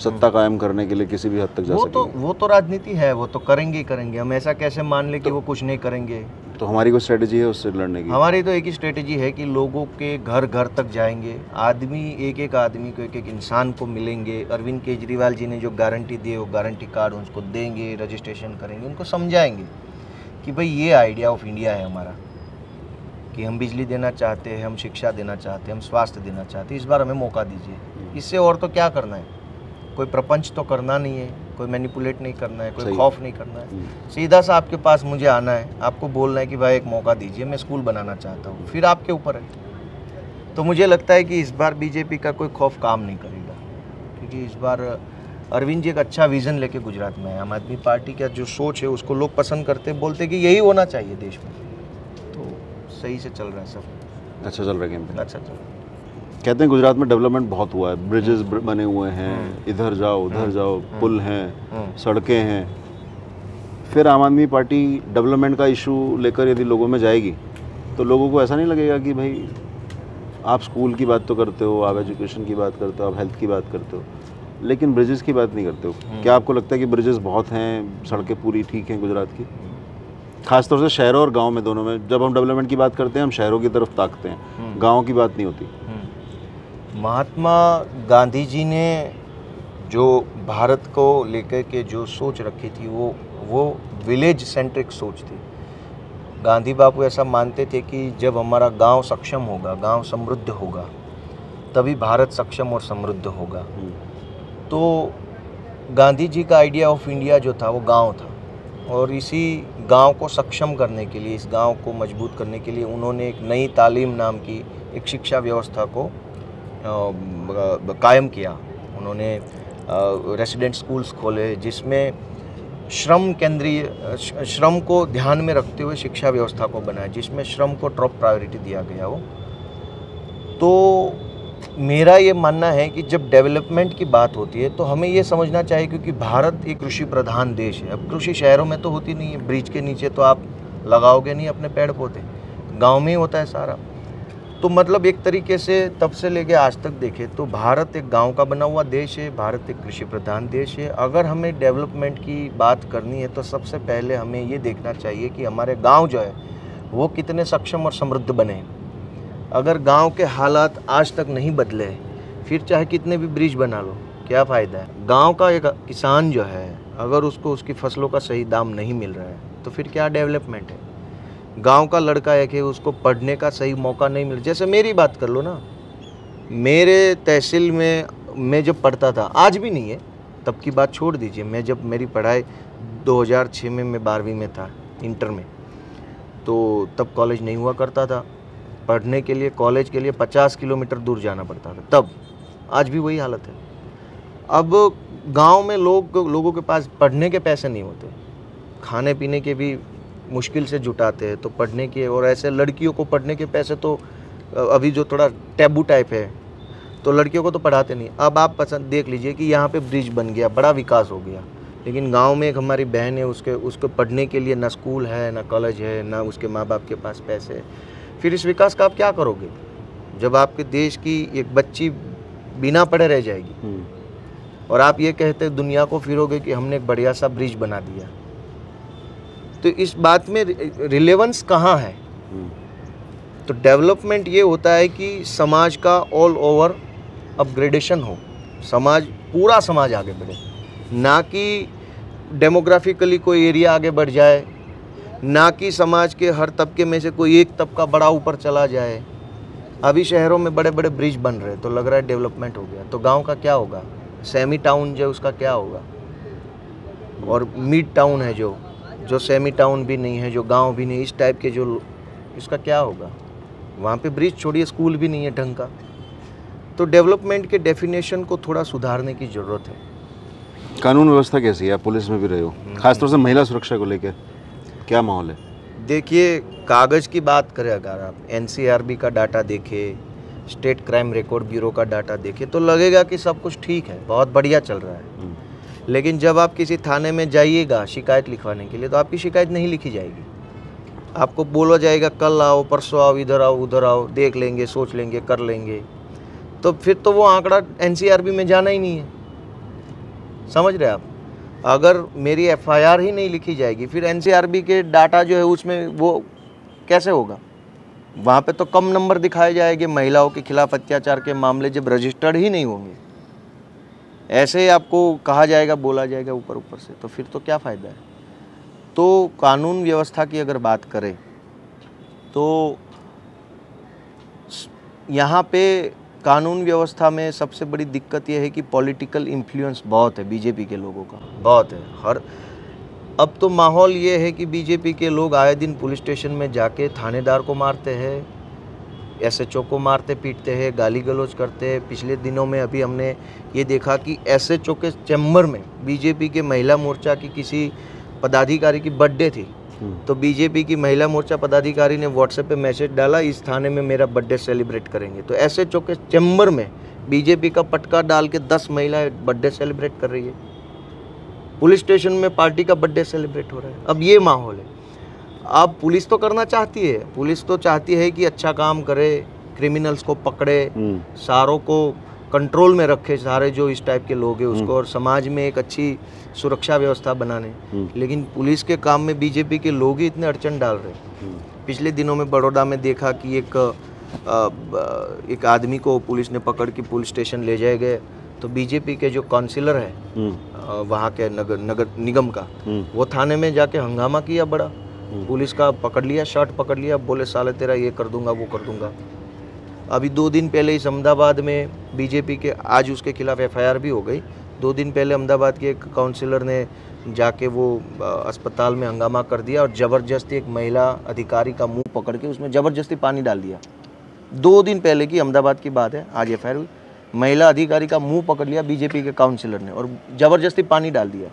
सत्ता कायम करने के लिए किसी भी हद तक जा सके। वो तो वो तो राजनीति है, वो तो करेंगे ही करेंगे। हम ऐसा कैसे मान ले कि तो, वो कुछ नहीं करेंगे। तो हमारी कोई स्ट्रेटजी है उससे लड़ने की? हमारी तो एक ही स्ट्रेटजी है कि लोगों के घर घर तक जाएंगे, आदमी एक एक आदमी को, एक एक इंसान को मिलेंगे। अरविंद केजरीवाल जी ने जो गारंटी दी है वो गारंटी कार्ड उनको देंगे, रजिस्ट्रेशन करेंगे, उनको समझाएंगे कि भाई ये आइडिया ऑफ इंडिया है हमारा, कि हम बिजली देना चाहते हैं, हम शिक्षा देना चाहते हैं, हम स्वास्थ्य देना चाहते हैं, इस बार हमें मौका दीजिए। इससे और तो क्या करना है, कोई प्रपंच तो करना नहीं है, कोई मैनिपुलेट नहीं करना है, कोई खौफ नहीं करना है। सीधा सा आपके पास मुझे आना है, आपको बोलना है कि भाई एक मौका दीजिए, मैं स्कूल बनाना चाहता हूँ, फिर आपके ऊपर है। तो मुझे लगता है कि इस बार बीजेपी का कोई खौफ काम नहीं करेगा, क्योंकि इस बार अरविंद जी एक अच्छा विज़न लेके गुजरात में है। आम आदमी पार्टी का जो सोच है उसको लोग पसंद करते, बोलते कि यही होना चाहिए देश में, तो सही से चल रहा है सब। अच्छा चल रहा है गेम, अच्छा चल रहा है। कहते हैं गुजरात में डेवलपमेंट बहुत हुआ है, ब्रिजेस बने हुए हैं, इधर जाओ उधर जाओ, पुल हैं, सड़कें हैं। फिर आम आदमी पार्टी डेवलपमेंट का इशू लेकर यदि लोगों में जाएगी तो लोगों को ऐसा नहीं लगेगा कि भाई आप स्कूल की बात तो करते हो, आप एजुकेशन की बात करते हो, आप हेल्थ की बात करते हो, लेकिन ब्रिजेस की बात नहीं करते हो। क्या आपको लगता है कि ब्रिजेस बहुत हैं, सड़कें पूरी ठीक हैं गुजरात की, खासतौर से शहरों और गाँव में, दोनों में? जब हम डेवलपमेंट की बात करते हैं हम शहरों की तरफ ताकते हैं, गाँव की बात नहीं होती। महात्मा गांधी जी ने जो भारत को लेकर के जो सोच रखी थी वो वो विलेज सेंट्रिक सोच थी। गांधी बापू ऐसा मानते थे कि जब हमारा गांव सक्षम होगा, गांव समृद्ध होगा, तभी भारत सक्षम और समृद्ध होगा। तो गांधी जी का आइडिया ऑफ इंडिया जो था वो गांव था, और इसी गांव को सक्षम करने के लिए, इस गांव को मजबूत करने के लिए उन्होंने एक नई तालीम नाम की एक शिक्षा व्यवस्था को कायम किया। उन्होंने रेसिडेंट स्कूल्स खोले, जिसमें श्रम केंद्रीय, श्रम को ध्यान में रखते हुए शिक्षा व्यवस्था को बनाया, जिसमें श्रम को टॉप प्रायोरिटी दिया गया हो। तो मेरा ये मानना है कि जब डेवलपमेंट की बात होती है तो हमें ये समझना चाहिए, क्योंकि भारत एक कृषि प्रधान देश है। अब कृषि शहरों में तो होती नहीं है, ब्रिज के नीचे तो आप लगाओगे नहीं अपने पेड़ पौधे, गाँव में ही होता है सारा। तो मतलब एक तरीके से तब से लेके आज तक देखें तो भारत एक गांव का बना हुआ देश है, भारत एक कृषि प्रधान देश है। अगर हमें डेवलपमेंट की बात करनी है तो सबसे पहले हमें ये देखना चाहिए कि हमारे गांव जो है वो कितने सक्षम और समृद्ध बने। अगर गांव के हालात आज तक नहीं बदले, फिर चाहे कितने भी ब्रिज बना लो, क्या फ़ायदा है? गाँव का एक किसान जो है, अगर उसको उसकी फसलों का सही दाम नहीं मिल रहा है तो फिर क्या डेवलपमेंट है? गांव का लड़का है कि उसको पढ़ने का सही मौका नहीं मिला। जैसे मेरी बात कर लो ना, मेरे तहसील में मैं जब पढ़ता था, आज भी नहीं है, तब की बात छोड़ दीजिए, मैं जब मेरी पढ़ाई दो हज़ार छह में, मैं बारहवीं में था, इंटर में, तो तब कॉलेज नहीं हुआ करता था। पढ़ने के लिए, कॉलेज के लिए पचास किलोमीटर दूर जाना पड़ता था तब, आज भी वही हालत है। अब गाँव में लोग लोगों के पास पढ़ने के पैसे नहीं होते, खाने पीने के भी मुश्किल से जुटाते हैं, तो पढ़ने के, और ऐसे लड़कियों को पढ़ने के पैसे तो अभी जो थोड़ा टैबू टाइप है, तो लड़कियों को तो पढ़ाते नहीं। अब आप पसंद देख लीजिए कि यहाँ पे ब्रिज बन गया, बड़ा विकास हो गया, लेकिन गांव में एक हमारी बहन है, उसके उसको पढ़ने के लिए ना स्कूल है, ना कॉलेज है, ना उसके माँ बाप के पास पैसे है। फिर इस विकास का आप क्या करोगे जब आपके देश की एक बच्ची बिना पढ़े रह जाएगी, और आप ये कहते दुनिया को फिरोगे कि हमने एक बढ़िया सा ब्रिज बना दिया। तो इस बात में रिलेवेंस कहाँ है? तो डेवलपमेंट ये होता है कि समाज का ऑल ओवर अपग्रेडेशन हो, समाज, पूरा समाज आगे बढ़े। ना कि डेमोग्राफिकली कोई एरिया आगे बढ़ जाए, ना कि समाज के हर तबके में से कोई एक तबका बड़ा ऊपर चला जाए। अभी शहरों में बड़े बड़े ब्रिज बन रहे तो लग रहा है डेवलपमेंट हो गया, तो गांव का क्या होगा? सेमी टाउन जो उसका क्या होगा? और मिड टाउन है जो जो सेमी टाउन भी नहीं है, जो गांव भी नहीं, इस टाइप के जो, इसका क्या होगा? वहाँ पे ब्रिज छोड़िए, स्कूल भी नहीं है ढंग का। तो डेवलपमेंट के डेफिनेशन को थोड़ा सुधारने की ज़रूरत है। कानून व्यवस्था कैसी है? आप पुलिस में भी रहे हो, खासतौर से महिला सुरक्षा को लेकर क्या माहौल है? देखिए, कागज़ की बात करें अगर आप एन सी आर बी का डाटा देखें, स्टेट क्राइम रिकॉर्ड ब्यूरो का डाटा देखें तो लगेगा कि सब कुछ ठीक है, बहुत बढ़िया चल रहा है। लेकिन जब आप किसी थाने में जाइएगा शिकायत लिखवाने के लिए तो आपकी शिकायत नहीं लिखी जाएगी। आपको बोला जाएगा कल आओ, परसों आओ, इधर आओ, उधर आओ, देख लेंगे, सोच लेंगे, कर लेंगे। तो फिर तो वो आंकड़ा एन सी आर बी में जाना ही नहीं है। समझ रहे आप? अगर मेरी एफ आई आर ही नहीं लिखी जाएगी फिर एन सी आर बी के डाटा जो है उसमें वो कैसे होगा? वहाँ पे तो कम नंबर दिखाए जाएंगे महिलाओं के खिलाफ अत्याचार के मामले, जब रजिस्टर्ड ही नहीं होंगे। ऐसे ही आपको कहा जाएगा, बोला जाएगा ऊपर ऊपर से, तो फिर तो क्या फ़ायदा है? तो कानून व्यवस्था की अगर बात करें तो यहाँ पे कानून व्यवस्था में सबसे बड़ी दिक्कत यह है कि पॉलिटिकल इन्फ्लुएंस बहुत है बीजेपी के लोगों का, बहुत है। हर अब तो माहौल ये है कि बीजेपी के लोग आए दिन पुलिस स्टेशन में जाके थानेदार को मारते हैं, एस एच ओ को मारते पीटते हैं, गाली गलौज करते हैं। पिछले दिनों में अभी हमने ये देखा कि एस एच ओ के चैम्बर में बीजेपी के महिला मोर्चा की किसी पदाधिकारी की बर्थडे थी, तो बीजेपी की महिला मोर्चा पदाधिकारी ने व्हाट्सएप पे मैसेज डाला, इस थाने में मेरा बर्थडे सेलिब्रेट करेंगे। तो एस एच ओ के चैम्बर में बीजेपी का पटका डाल के दस महिलाएं बर्थडे सेलिब्रेट कर रही है, पुलिस स्टेशन में पार्टी का बर्थडे सेलिब्रेट हो रहा है। अब ये माहौल है। अब पुलिस तो करना चाहती है, पुलिस तो चाहती है कि अच्छा काम करे, क्रिमिनल्स को पकड़े, सारों को कंट्रोल में रखे, सारे जो इस टाइप के लोग हैं उसको, और समाज में एक अच्छी सुरक्षा व्यवस्था बनाने। लेकिन पुलिस के काम में बीजेपी के लोग ही इतने अड़चन डाल रहे। पिछले दिनों में बड़ौदा में देखा कि एक एक आदमी को पुलिस ने पकड़ के पुलिस स्टेशन ले जाए गए, तो बीजेपी के जो काउंसिलर है वहाँ के नगर नगर निगम का, वो थाने में जाके हंगामा किया बड़ा, पुलिस का पकड़ लिया, शर्ट पकड़ लिया, बोले साले तेरा ये कर दूंगा, वो कर दूंगा। अभी दो दिन पहले इस अहमदाबाद में बीजेपी के, आज उसके खिलाफ एफ आई आर भी हो गई, दो दिन पहले अहमदाबाद के एक काउंसिलर ने जाके वो अस्पताल में हंगामा कर दिया और ज़बरदस्ती एक महिला अधिकारी का मुंह पकड़ के उसमें ज़बरदस्ती पानी डाल दिया। दो दिन पहले की अहमदाबाद की बात है, आज एफ आई आर हुई। महिला अधिकारी का मुँह पकड़ लिया बीजेपी के काउंसिलर ने और ज़बरदस्ती पानी डाल दिया,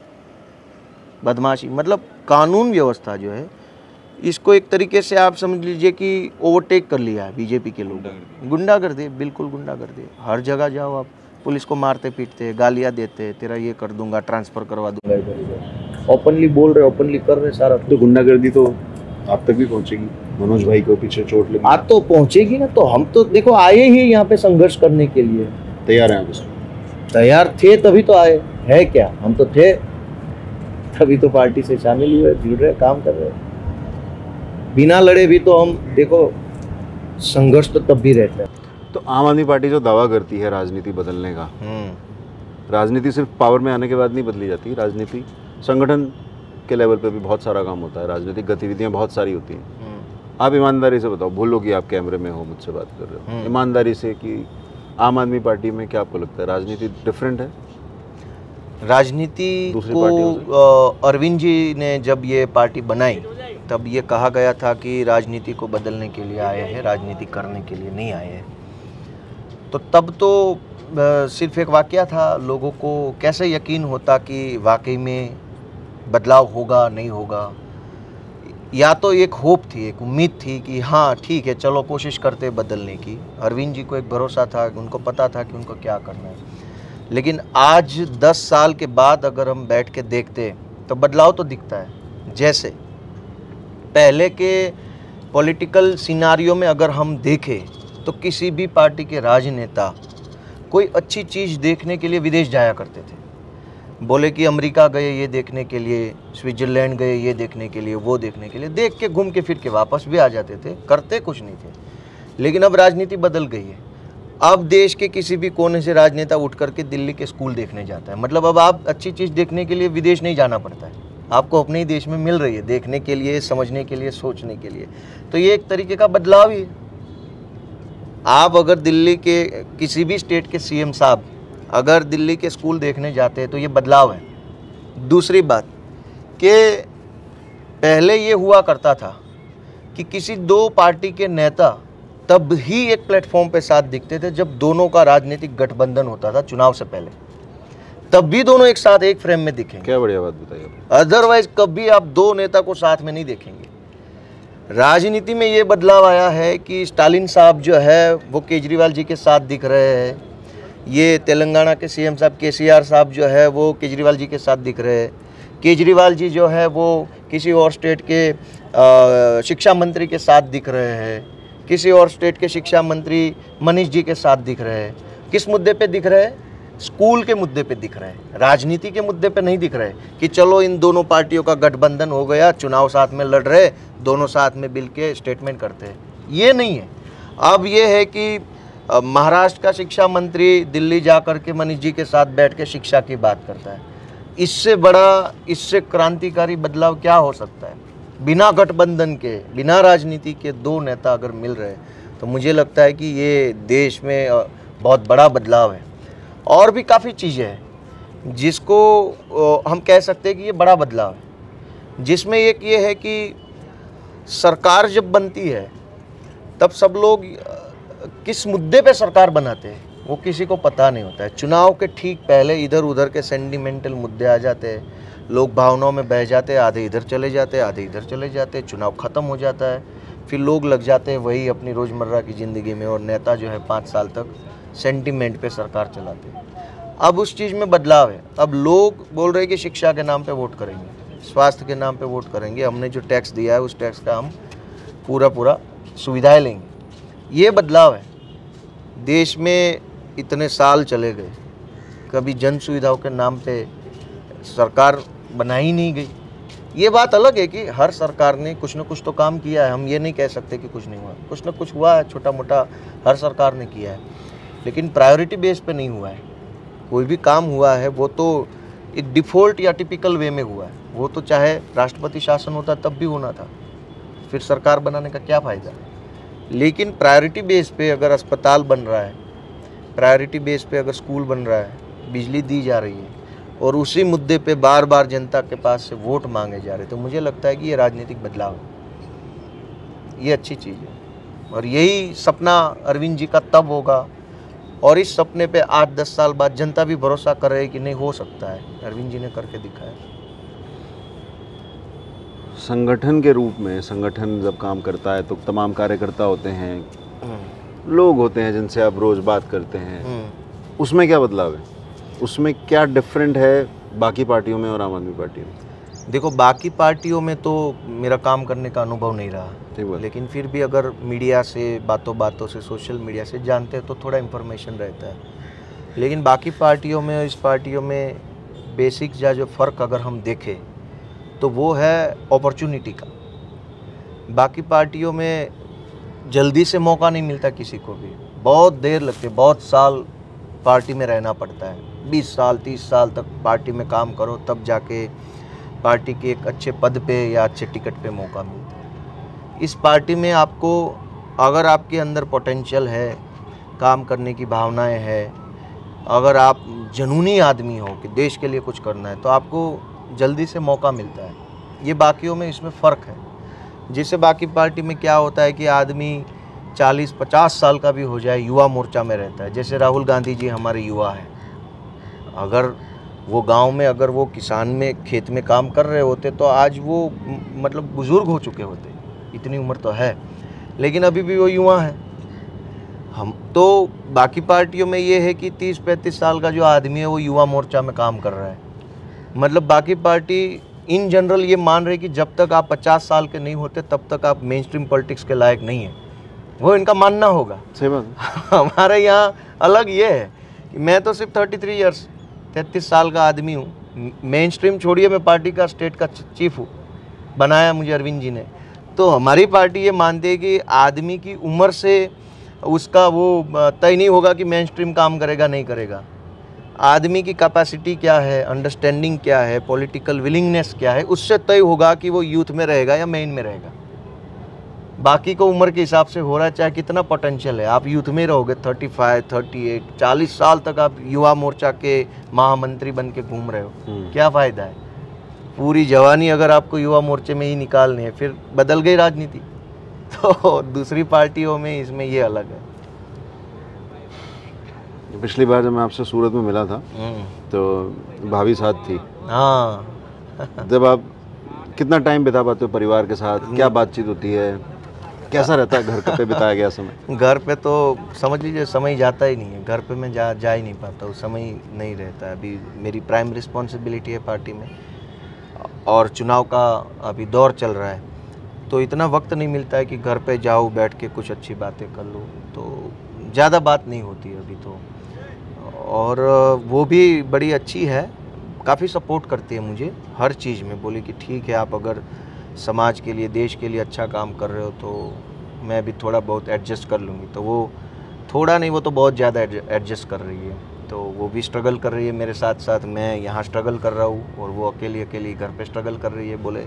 बदमाशी। मतलब कानून व्यवस्था जो है इसको एक तरीके से आप समझ लीजिए कि ओवरटेक कर लिया है बीजेपी के लोग। गुंडागर्दी, बिल्कुल गुंडागर्दी। हर जगह जाओ आप, पुलिस को मारते पीटते, गालियाँ देते, तेरा ये कर दूंगा, ट्रांसफर करवा दूंगा, ओपनली बोल रहे, ओपनली कर रहे सारा। तो गुंडागर्दी तो आप तक भी पहुँचेगी, मनोज भाई को पीछे चोट लगी, आप तो पहुँचेगी ना। तो हम तो देखो आए ही यहाँ पे संघर्ष करने के लिए, तैयार हैं आप? तैयार थे तभी तो आए है क्या, हम तो थे तभी तो पार्टी से शामिल हुए, जुड़ रहे, काम कर रहे। बिना लड़े भी तो हम देखो संघर्ष तो तब भी रहता है। तो आम आदमी पार्टी जो दावा करती है राजनीति बदलने का, राजनीति सिर्फ पावर में आने के बाद नहीं बदली जाती, राजनीति संगठन के लेवल पे भी बहुत सारा काम होता है, राजनीतिक गतिविधियां बहुत सारी होती हैं। आप ईमानदारी से बताओ, भूलो कि आप कैमरे में हो, मुझसे बात कर रहे हो, ईमानदारी से कि आम आदमी पार्टी में क्या आपको लगता है राजनीति डिफरेंट है? राजनीति को अरविंद जी ने जब ये पार्टी बनाई तब ये कहा गया था कि राजनीति को बदलने के लिए आए हैं, राजनीति करने के लिए नहीं आए हैं। तो तब तो सिर्फ एक वाकया था, लोगों को कैसे यकीन होता कि वाकई में बदलाव होगा नहीं होगा। या तो एक होप थी, एक उम्मीद थी कि हाँ ठीक है चलो कोशिश करते बदलने की, अरविंद जी को एक भरोसा था, उनको पता था कि उनको क्या करना है। लेकिन आज दस साल के बाद अगर हम बैठ के देखते तो बदलाव तो दिखता है। जैसे पहले के पॉलिटिकल सिनारियों में अगर हम देखें तो किसी भी पार्टी के राजनेता कोई अच्छी चीज़ देखने के लिए विदेश जाया करते थे, बोले कि अमेरिका गए ये देखने के लिए, स्विट्ज़रलैंड गए ये देखने के लिए, वो देखने के लिए, देख के घूम के फिर के वापस भी आ जाते थे, करते कुछ नहीं थे। लेकिन अब राजनीति बदल गई है, अब देश के किसी भी कोने से राजनेता उठ करके दिल्ली के स्कूल देखने जाता है। मतलब अब आप अच्छी चीज़ देखने के लिए विदेश नहीं जाना पड़ता है, आपको अपने ही देश में मिल रही है देखने के लिए, समझने के लिए, सोचने के लिए। तो ये एक तरीके का बदलाव ही है। आप अगर दिल्ली के किसी भी स्टेट के सीएम साहब अगर दिल्ली के स्कूल देखने जाते हैं तो ये बदलाव है। दूसरी बात कि पहले ये हुआ करता था कि किसी दो पार्टी के नेता तब ही एक प्लेटफॉर्म पे साथ दिखते थे जब दोनों का राजनीतिक गठबंधन होता था चुनाव से पहले, तब भी दोनों एक साथ एक फ्रेम में दिखेंगे। क्या बढ़िया बात बताइए। अदरवाइज कभी आप दो नेता को साथ में नहीं देखेंगे। राजनीति में ये बदलाव आया है कि स्टालिन साहब जो है वो केजरीवाल जी के साथ दिख रहे हैं, ये तेलंगाना के सीएम साहब केसीआर साहब जो है वो केजरीवाल जी के साथ दिख रहे हैं, केजरीवाल जी जो है वो किसी और स्टेट के आ, शिक्षा मंत्री के साथ दिख रहे हैं, किसी और स्टेट के शिक्षा मंत्री मनीष जी के साथ दिख रहे हैं। किस मुद्दे पे दिख रहे हैं? स्कूल के मुद्दे पे दिख रहे हैं, राजनीति के मुद्दे पे नहीं दिख रहे कि चलो इन दोनों पार्टियों का गठबंधन हो गया, चुनाव साथ में लड़ रहे, दोनों साथ में मिल के स्टेटमेंट करते हैं, ये नहीं है। अब ये है कि महाराष्ट्र का शिक्षा मंत्री दिल्ली जा कर के मनीष जी के साथ बैठ के शिक्षा की बात करता है। इससे बड़ा, इससे क्रांतिकारी बदलाव क्या हो सकता है? बिना गठबंधन के, बिना राजनीति के दो नेता अगर मिल रहे तो मुझे लगता है कि ये देश में बहुत बड़ा बदलाव है। और भी काफ़ी चीज़ें हैं जिसको हम कह सकते हैं कि ये बड़ा बदलाव है, जिसमें एक ये है कि सरकार जब बनती है तब सब लोग किस मुद्दे पे सरकार बनाते हैं वो किसी को पता नहीं होता है। चुनाव के ठीक पहले इधर उधर के सेंटिमेंटल मुद्दे आ जाते हैं, लोग भावनाओं में बह जाते, आधे इधर चले जाते, आधे इधर चले जाते, चुनाव ख़त्म हो जाता है, फिर लोग लग जाते हैं वही अपनी रोज़मर्रा की ज़िंदगी में, और नेता जो है पाँच साल तक सेंटिमेंट पे सरकार चलाते हैं। अब उस चीज़ में बदलाव है। अब लोग बोल रहे हैं कि शिक्षा के नाम पे वोट करेंगे, स्वास्थ्य के नाम पे वोट करेंगे, हमने जो टैक्स दिया है उस टैक्स का हम पूरा पूरा सुविधाएँ लेंगे। ये बदलाव है। देश में इतने साल चले गए, कभी जन सुविधाओं के नाम पर सरकार बनाई नहीं गई। ये बात अलग है कि हर सरकार ने कुछ ना कुछ तो काम किया है, हम ये नहीं कह सकते कि कुछ नहीं हुआ, कुछ ना कुछ हुआ है, छोटा मोटा हर सरकार ने किया है, लेकिन प्रायोरिटी बेस पे नहीं हुआ है। कोई भी काम हुआ है वो तो एक डिफ़ॉल्ट या टिपिकल वे में हुआ है, वो तो चाहे राष्ट्रपति शासन होता तब भी होना था, फिर सरकार बनाने का क्या फ़ायदा। लेकिन प्रायोरिटी बेस पर अगर अस्पताल बन रहा है, प्रायोरिटी बेस पर अगर स्कूल बन रहा है, बिजली दी जा रही है, और उसी मुद्दे पे बार बार जनता के पास से वोट मांगे जा रहे, तो मुझे लगता है कि ये राजनीतिक बदलाव है, ये अच्छी चीज़ है। और यही सपना अरविंद जी का तब होगा, और इस सपने पे आठ दस साल बाद जनता भी भरोसा कर रही है कि नहीं हो सकता है, अरविंद जी ने करके दिखाया। संगठन के रूप में, संगठन जब काम करता है तो तमाम कार्यकर्ता होते हैं, लोग होते हैं जिनसे आप रोज़ बात करते हैं, उसमें क्या बदलाव है, उसमें क्या डिफरेंट है बाकी पार्टियों में और आम आदमी पार्टी में? देखो, बाकी पार्टियों में तो मेरा काम करने का अनुभव नहीं रहा, लेकिन फिर भी अगर मीडिया से, बातों बातों से, सोशल मीडिया से जानते हैं तो थोड़ा इन्फॉर्मेशन रहता है। लेकिन बाकी पार्टियों में और इस पार्टियों में बेसिक या जो फ़र्क अगर हम देखें तो वो है अपॉर्चुनिटी का। बाकी पार्टियों में जल्दी से मौका नहीं मिलता किसी को भी, बहुत देर लगती है, बहुत साल पार्टी में रहना पड़ता है, बीस साल तीस साल तक पार्टी में काम करो तब जाके पार्टी के एक अच्छे पद पे या अच्छे टिकट पे मौका मिलता है। इस पार्टी में आपको, अगर आपके अंदर पोटेंशियल है, काम करने की भावनाएं हैं, अगर आप जनूनी आदमी हो कि देश के लिए कुछ करना है, तो आपको जल्दी से मौका मिलता है। ये बाकियों में इसमें फ़र्क है। जिससे बाकी पार्टी में क्या होता है कि आदमी चालीस पचास साल का भी हो जाए युवा मोर्चा में रहता है। जैसे राहुल गांधी जी हमारे युवा हैं, अगर वो गांव में, अगर वो किसान में, खेत में काम कर रहे होते तो आज वो मतलब बुज़ुर्ग हो चुके होते, इतनी उम्र तो है, लेकिन अभी भी वो युवा हैं। हम तो बाकी पार्टियों में ये है कि तीस पैंतीस साल का जो आदमी है वो युवा मोर्चा में काम कर रहा है। मतलब बाकी पार्टी इन जनरल ये मान रही कि जब तक आप पचास साल के नहीं होते तब तक आप मेन स्ट्रीम पॉलिटिक्स के लायक नहीं है, वो इनका मानना होगा। हमारे यहाँ अलग ये है कि मैं तो सिर्फ थर्टी थ्री ईयर्स तैंतीस साल का आदमी हूँ, मेन स्ट्रीम छोड़िए, मैं पार्टी का स्टेट का चीफ हूँ, बनाया मुझे अरविंद जी ने। तो हमारी पार्टी ये मानती है कि आदमी की उम्र से उसका वो तय नहीं होगा कि मेन स्ट्रीम काम करेगा नहीं करेगा। आदमी की कैपेसिटी क्या है, अंडरस्टैंडिंग क्या है, पॉलिटिकल विलिंगनेस क्या है, उससे तय होगा कि वो यूथ में रहेगा या मेन में रहेगा। बाकी को उम्र के हिसाब से हो रहा है, चाहे कितना पोटेंशियल है। आप यूथ में रहोगे पैंतीस, अड़तीस, चालीस साल तक आप युवा मोर्चा के महामंत्री बन के घूम रहे हो, क्या फ़ायदा है? पूरी जवानी अगर आपको युवा मोर्चे में ही निकालनी है, फिर बदल गई राजनीति। तो दूसरी पार्टियों में इसमें ये अलग है। पिछली बार जब मैं आपसे सूरत में मिला था तो भाभी साथ थी। हाँ। जब आप कितना टाइम बिता पाते हो परिवार के साथ, क्या बातचीत होती है, कैसा रहता है घर पे बिताया गया समय? घर पे तो समझ लीजिए समय ही जाता ही नहीं है। घर पे मैं जा जा ही नहीं पाता, उस समय नहीं रहता। अभी मेरी प्राइम रिस्पॉन्सिबिलिटी है पार्टी में और चुनाव का अभी दौर चल रहा है, तो इतना वक्त नहीं मिलता है कि घर पे जाओ बैठ के कुछ अच्छी बातें कर लूँ। तो ज़्यादा बात नहीं होती अभी तो, और वो भी बड़ी अच्छी है, काफ़ी सपोर्ट करती है मुझे हर चीज़ में। बोली कि ठीक है, आप अगर समाज के लिए, देश के लिए अच्छा काम कर रहे हो तो मैं भी थोड़ा बहुत एडजस्ट कर लूँगी। तो वो थोड़ा नहीं, वो तो बहुत ज़्यादा एडजस्ट कर रही है। तो वो भी स्ट्रगल कर रही है मेरे साथ साथ, मैं यहाँ स्ट्रगल कर रहा हूँ और वो अकेली अकेली घर पे स्ट्रगल कर रही है। बोले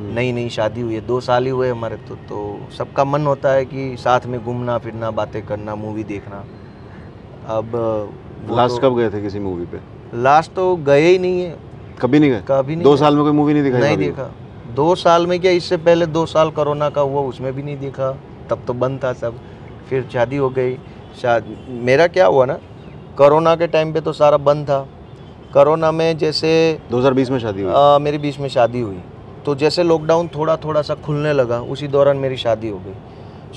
नई नई शादी हुई है, दो साल ही हुए हमारे तो तो सबका मन होता है कि साथ में घूमना फिरना, बातें करना, मूवी देखना। अब लास्ट तो, कब गए थे किसी मूवी पे? लास्ट तो गए ही नहीं है, कभी नहीं गए, कभी नहीं। दो साल में कोई मूवी नहीं दिखाई? नहीं देखा दो साल में। क्या इससे पहले दो साल कोरोना का हुआ, उसमें भी नहीं देखा, तब तो बंद था सब। फिर शादी हो गई। शादी मेरा क्या हुआ ना, कोरोना के टाइम पे तो सारा बंद था। कोरोना में जैसे दो हज़ार बीस में शादी हुई, आ, मेरी बीस में शादी हुई, तो जैसे लॉकडाउन थोड़ा थोड़ा सा खुलने लगा, उसी दौरान मेरी शादी हो गई।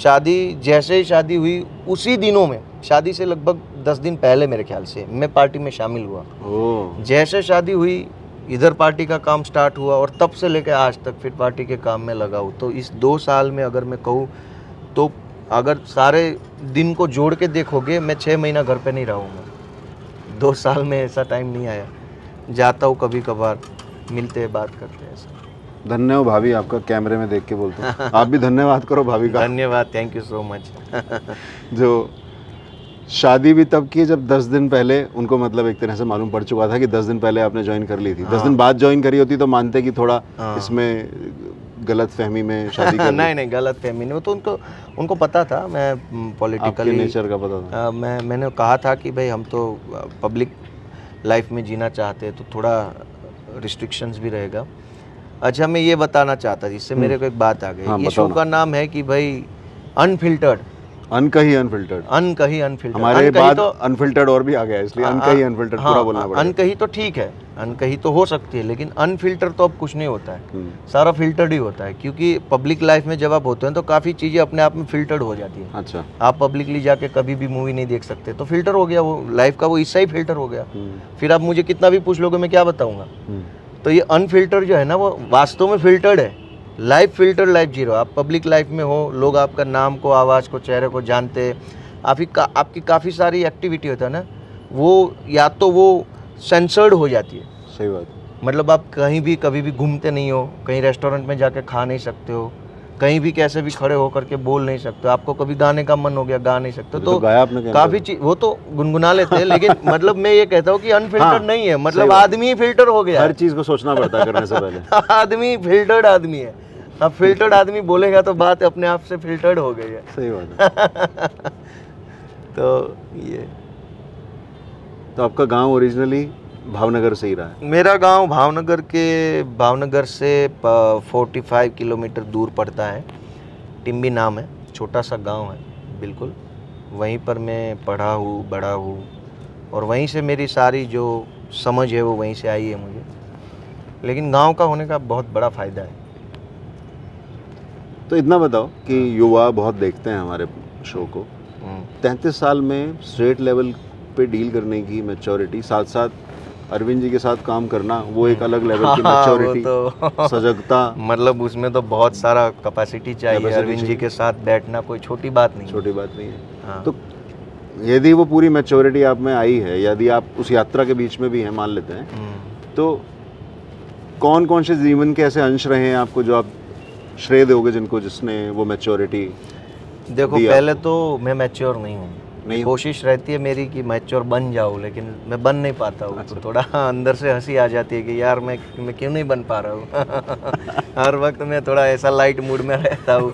शादी जैसे ही शादी हुई उसी दिनों में, शादी से लगभग दस दिन पहले मेरे ख्याल से, मैं पार्टी में शामिल हुआ। ओ। जैसे शादी हुई इधर पार्टी का काम स्टार्ट हुआ और तब से लेकर आज तक फिर पार्टी के काम में लगा हूँ। तो इस दो साल में अगर मैं कहूँ तो, अगर सारे दिन को जोड़ के देखोगे, मैं छः महीना घर पे नहीं रहा हूँ। मैं दो साल में ऐसा टाइम नहीं आया, जाता हूँ कभी कभार, मिलते हैं, बात करते हैं ऐसा। धन्य हो भाभी आपका, कैमरे में देख के बोलते हैं। आप भी धन्यवाद करो भाभी का। धन्यवाद, थैंक यू सो मच। जो शादी भी तब की जब दस दिन पहले उनको मतलब एक तरह से मालूम पड़ चुका था कि दस दिन पहले आपने ज्वाइन कर ली थी। हाँ। दस दिन बाद ज्वाइन करी होती तो मानते कि थोड़ा हाँ। इसमें गलत फहमी में शादी कर नहीं नहीं गलत फहमी नहीं, तो उनको उनको पता था मैं पॉलिटिकल नेचर का पता था। आ, मैं मैंने कहा था कि भाई हम तो पब्लिक लाइफ में जीना चाहते हैं, तो थोड़ा रिस्ट्रिक्शंस भी रहेगा। अच्छा, मैं ये बताना चाहता था, इससे मेरे को एक बात आ गई। ये शो का नाम है कि भाई अनफिल्टर्ड, अनकहीं अनफिल्टर्ड, अनकहीं अनफिल्टर्ड। हमारे बाद अनफिल्टर्ड और भी आ गया, इसलिए अनकहीं अनफिल्टर्ड पूरा बोलना पड़ेगा। अनकहीं तो ठीक है, अनकहीं तो हो सकती है, लेकिन अनफिल्टर तो अब कुछ नहीं होता है, सारा फिल्टर्ड ही होता है। क्योंकि पब्लिक लाइफ में जब आप होते हैं तो काफ़ी चीज़ें अपने आप में फिल्टर्ड हो जाती है। अच्छा। आप पब्लिकली जाके कभी भी मूवी नहीं देख सकते, तो फिल्टर हो गया वो, लाइफ का वो हिस्सा ही फिल्टर हो गया। फिर आप मुझे कितना भी पूछ लोगे, मैं क्या बताऊँगा। तो ये अनफिल्टर जो है ना, वो वास्तव में फिल्टर्ड है। Life filter, life zero. आप पब्लिक लाइफ में हो, लोग आपका नाम को, आवाज़ को, चेहरे को जानते हैं। आपकी का, आपकी काफ़ी सारी एक्टिविटी होता है ना, वो या तो वो सेंसर्ड हो जाती है। सही बात। मतलब आप कहीं भी कभी भी घूमते नहीं हो, कहीं रेस्टोरेंट में जाके खा नहीं सकते हो, कहीं भी कैसे भी खड़े होकर के बोल नहीं सकते, आपको कभी गाने का मन हो गया गा नहीं सकते। तो, तो काफ़ी चीज वो तो गुनगुना लेते हैं, लेकिन मतलब मैं ये कहता हूँ कि अनफिल्टर्ड हाँ, नहीं है, मतलब आदमी फिल्टर हो गया। हर चीज़ को सोचना पड़ता है करने से पहले। आदमी फिल्टर्ड आदमी है। अब फिल्टर्ड आदमी बोलेगा तो बात अपने आप से फिल्टर्ड हो गई है। सही बात है। तो ये तो आपका गाँव ओरिजिनली भावनगर से ही रहा है? मेरा गांव भावनगर के भावनगर से पैंतालीस किलोमीटर दूर पड़ता है, टिम्बी नाम है, छोटा सा गांव है बिल्कुल। वहीं पर मैं पढ़ा हूँ, बड़ा हूँ, और वहीं से मेरी सारी जो समझ है वो वहीं से आई है मुझे। लेकिन गांव का होने का बहुत बड़ा फ़ायदा है। तो इतना बताओ कि युवा बहुत देखते हैं हमारे शो को, तैंतीस साल में स्टेट लेवल पे डील करने की मैच्योरिटी, साथ साथ अरविंद जी के साथ काम करना, वो एक अलग लेवल की मैच्योरिटी, तो सजगता, मतलब उसमें तो बहुत सारा कैपेसिटी चाहिए। अरविंद जी के साथ बैठना कोई छोटी बात नहीं, छोटी बात नहीं है। हाँ। तो यदि वो पूरी मैच्योरिटी आप में आई है, यदि आप उस यात्रा के बीच में भी हैं मान लेते हैं, तो कौन कौन से जीवन के ऐसे अंश रहे हैं आपको जो आप श्रेय दोगे जिनको, जिसने वो मैच्योरिटी देखो पहले तो मैं मैच्योर नहीं हूँ, नहीं कोशिश रहती है मेरी कि मैच्योर बन जाऊँ, लेकिन मैं बन नहीं पाता हूँ। अच्छा। तो थोड़ा अंदर से हंसी आ जाती है कि यार मैं मैं क्यों नहीं बन पा रहा हूँ। हर वक्त मैं थोड़ा ऐसा लाइट मूड में रहता हूँ।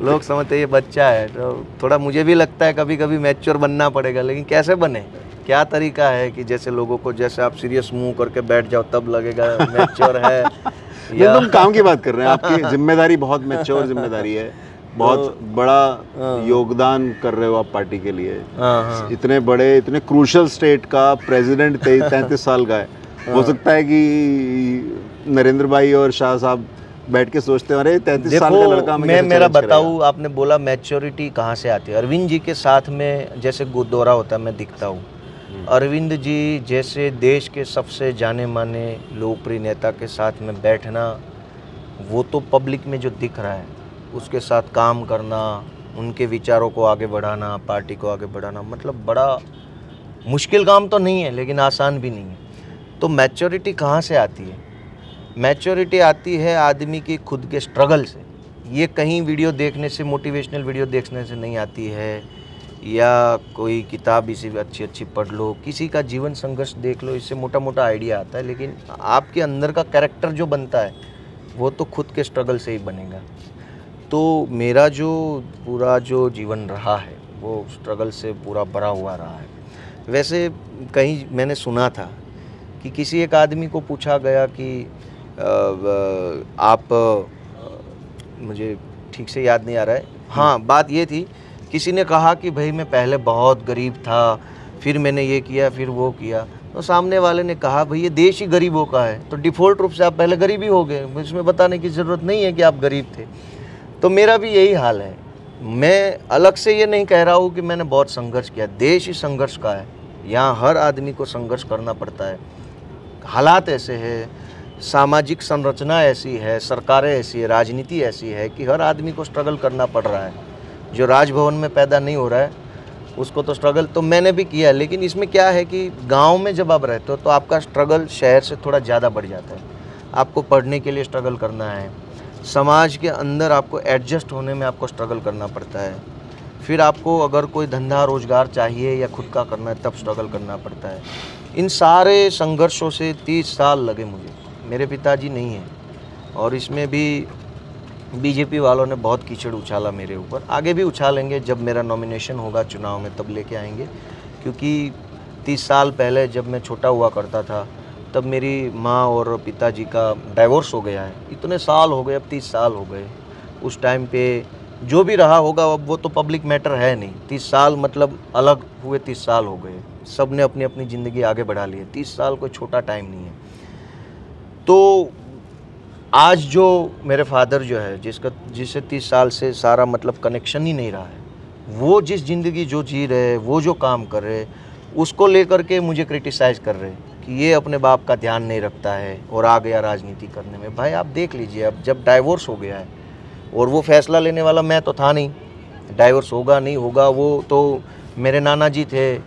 लोग समझते हैं ये बच्चा है, तो थोड़ा मुझे भी लगता है कभी कभी मैच्योर बनना पड़ेगा, लेकिन कैसे बने, क्या तरीका है कि जैसे लोगों को, जैसे आप सीरियस मुँह करके बैठ जाओ तब लगेगा मैच्योर है। एकदम काम की बात कर रहे हैं, आपकी जिम्मेदारी बहुत मैच्योर जिम्मेदारी है, बहुत बड़ा योगदान कर रहे हो आप पार्टी के लिए। इतने बड़े, इतने क्रूशल स्टेट का प्रेसिडेंट तैंतीस साल का है, हो सकता है कि नरेंद्र भाई और शाह साहब बैठ के सोचते हैं अरे तैंतीस साल का लड़का मैं, मैं मेरा बताऊँ, आपने बोला मैच्योरिटी कहाँ से आती है। अरविंद जी के साथ में जैसे गुरुद्वारा होता है मैं दिखता हूँ, अरविंद जी जैसे देश के सबसे जाने माने लोकप्रिय नेता के साथ में बैठना, वो तो पब्लिक में जो दिख रहा है उसके साथ काम करना, उनके विचारों को आगे बढ़ाना, पार्टी को आगे बढ़ाना, मतलब बड़ा मुश्किल काम तो नहीं है लेकिन आसान भी नहीं है। तो मैच्योरिटी कहाँ से आती है? मैच्योरिटी आती है आदमी की खुद के स्ट्रगल से। ये कहीं वीडियो देखने से, मोटिवेशनल वीडियो देखने से नहीं आती है, या कोई किताब इसी अच्छी अच्छी पढ़ लो, किसी का जीवन संघर्ष देख लो, इससे मोटा मोटा आइडिया आता है, लेकिन आपके अंदर का कैरेक्टर जो बनता है वो तो खुद के स्ट्रगल से ही बनेगा। तो मेरा जो पूरा जो जीवन रहा है वो स्ट्रगल से पूरा भरा हुआ रहा है। वैसे कहीं मैंने सुना था कि किसी एक आदमी को पूछा गया कि आप, मुझे ठीक से याद नहीं आ रहा है, हाँ बात ये थी, किसी ने कहा कि भाई मैं पहले बहुत गरीब था, फिर मैंने ये किया, फिर वो किया। तो सामने वाले ने कहा भाई ये देश ही गरीबों का है, तो डिफ़ॉल्ट रूप से आप पहले गरीब ही हो गए, इसमें बताने की ज़रूरत नहीं है कि आप गरीब थे। तो मेरा भी यही हाल है। मैं अलग से ये नहीं कह रहा हूँ कि मैंने बहुत संघर्ष किया, देश ही संघर्ष का है, यहाँ हर आदमी को संघर्ष करना पड़ता है, हालात ऐसे हैं, सामाजिक संरचना ऐसी है, सरकारें ऐसी है, राजनीति ऐसी है कि हर आदमी को स्ट्रगल करना पड़ रहा है। जो राजभवन में पैदा नहीं हो रहा है उसको तो स्ट्रगल तो मैंने भी किया है, लेकिन इसमें क्या है कि गाँव में जब आप रहते हो तो आपका स्ट्रगल शहर से थोड़ा ज़्यादा बढ़ जाता है। आपको पढ़ने के लिए स्ट्रगल करना है, समाज के अंदर आपको एडजस्ट होने में आपको स्ट्रगल करना पड़ता है, फिर आपको अगर कोई धंधा रोजगार चाहिए या खुद का करना है तब स्ट्रगल करना पड़ता है। इन सारे संघर्षों से तीस साल लगे मुझे, मेरे पिताजी नहीं हैं, और इसमें भी बीजेपी वालों ने बहुत कीचड़ उछाला मेरे ऊपर, आगे भी उछालेंगे, जब मेरा नॉमिनेशन होगा चुनाव में तब लेके आएंगे। क्योंकि तीस साल पहले जब मैं छोटा हुआ करता था तब मेरी माँ और पिताजी का डाइवोर्स हो गया है, इतने साल हो गए, अब तीस साल हो गए। उस टाइम पे जो भी रहा होगा अब वो तो पब्लिक मैटर है नहीं, तीस साल मतलब अलग हुए तीस साल हो गए, सब ने अपनी अपनी ज़िंदगी आगे बढ़ा ली है, तीस साल कोई छोटा टाइम नहीं है। तो आज जो मेरे फादर जो है, जिसका जिससे तीस साल से सारा मतलब कनेक्शन ही नहीं रहा है, वो जिस ज़िंदगी जो जी रहे, वो जो काम कर रहे, उसको लेकर के मुझे क्रिटिसाइज़ कर रहे हैं कि ये अपने बाप का ध्यान नहीं रखता है और आ गया राजनीति करने में। भाई आप देख लीजिए, अब जब डाइवोर्स हो गया है और वो फैसला लेने वाला मैं तो था नहीं, डाइवोर्स होगा नहीं होगा वो तो मेरे नाना जी थे,